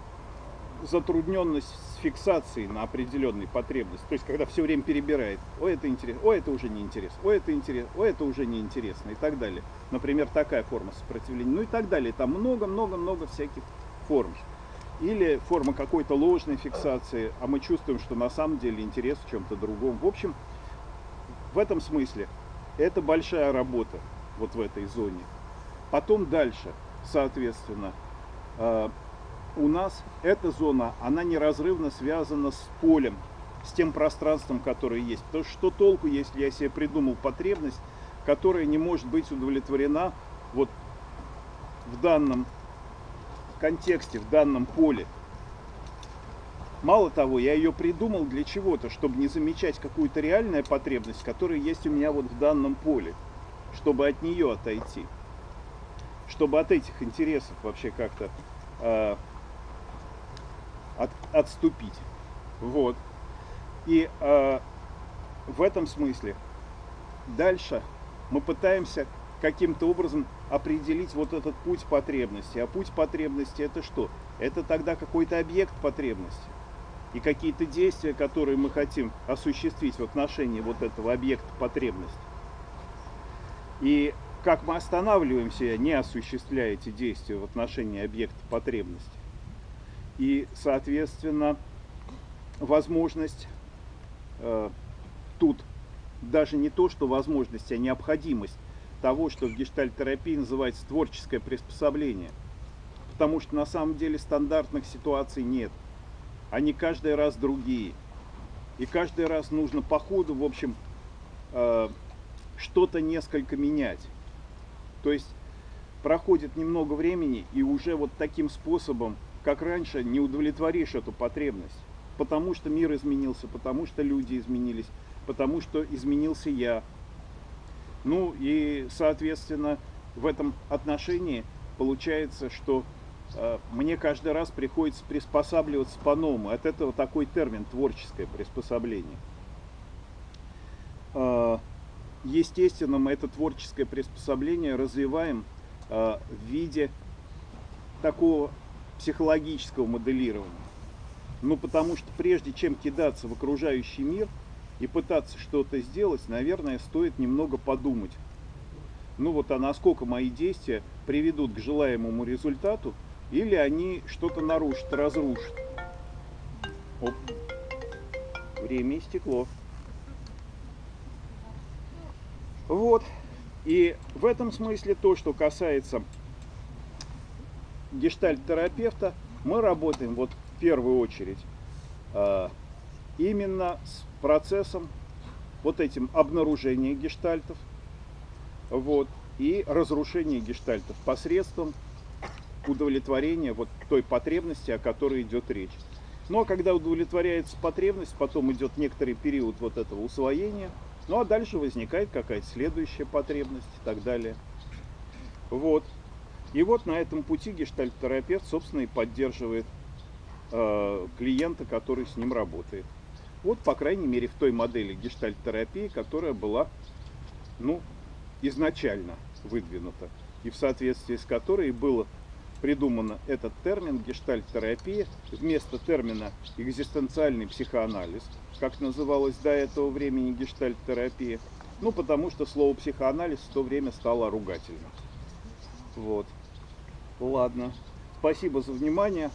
затрудненность с фиксацией на определенной потребности. То есть, когда все время перебирает. Ой, это интересно, ой, это уже не интересно, ой, это интересно, ой, это уже не интересно и так далее. Например, такая форма сопротивления. Ну и так далее. Там много-много-много всяких форм. Или форма какой-то ложной фиксации, а мы чувствуем, что на самом деле интерес в чем-то другом. В общем, в этом смысле это большая работа. Вот в этой зоне. Потом дальше, соответственно, э, у нас эта зона, она неразрывно связана с полем, с тем пространством, которое есть. Потому что что толку, если я себе придумал потребность, которая не может быть удовлетворена вот в данном контексте, в данном поле. Мало того, я ее придумал для чего-то, чтобы не замечать какую-то реальную потребность, которая есть у меня вот в данном поле. Чтобы от нее отойти, чтобы от этих интересов вообще как-то э, от, отступить. Вот. И э, в этом смысле дальше мы пытаемся каким-то образом определить вот этот путь потребности. А путь потребности это что? Это тогда какой-то объект потребности. И какие-то действия, которые мы хотим осуществить в отношении вот этого объекта потребности. И как мы останавливаемся, не осуществляя эти действия в отношении объекта потребности. И, соответственно, возможность э, тут даже не то, что возможность, а необходимость того, что в гештальт-терапии называется творческое приспособление. Потому что на самом деле стандартных ситуаций нет. Они каждый раз другие. И каждый раз нужно по ходу, в общем, э, что-то несколько менять. То есть проходит немного времени, и уже вот таким способом, как раньше, не удовлетворишь эту потребность. Потому что мир изменился, потому что люди изменились, потому что изменился я. Ну и, соответственно, в этом отношении получается, что э, мне каждый раз приходится приспосабливаться по-новому. От этого такой термин «творческое приспособление». Э, Естественно, мы это творческое приспособление развиваем э, в виде такого психологического моделирования. Ну, потому что прежде чем кидаться в окружающий мир и пытаться что-то сделать, наверное, стоит немного подумать. Ну вот, а насколько мои действия приведут к желаемому результату, или они что-то нарушат, разрушат. Оп. Время истекло. Вот, и в этом смысле то, что касается гештальт-терапевта, мы работаем вот в первую очередь э, именно с процессом вот этим обнаружения гештальтов, вот, и разрушения гештальтов посредством удовлетворения вот той потребности, о которой идет речь. Но когда удовлетворяется потребность, потом идет некоторый период вот этого усвоения. Ну а дальше возникает какая-то следующая потребность и так далее. Вот. И вот на этом пути гештальт-терапевт, собственно, и поддерживает э, клиента, который с ним работает. Вот, по крайней мере, в той модели гештальт-терапии, которая была, ну, изначально выдвинута. И в соответствии с которой было придумано этот термин гештальт-терапия вместо термина «экзистенциальный психоанализ», как называлась до этого времени гештальт-терапия, Ну, потому что слово психоанализ в то время стало ругательным. Вот. Ладно. Спасибо за внимание.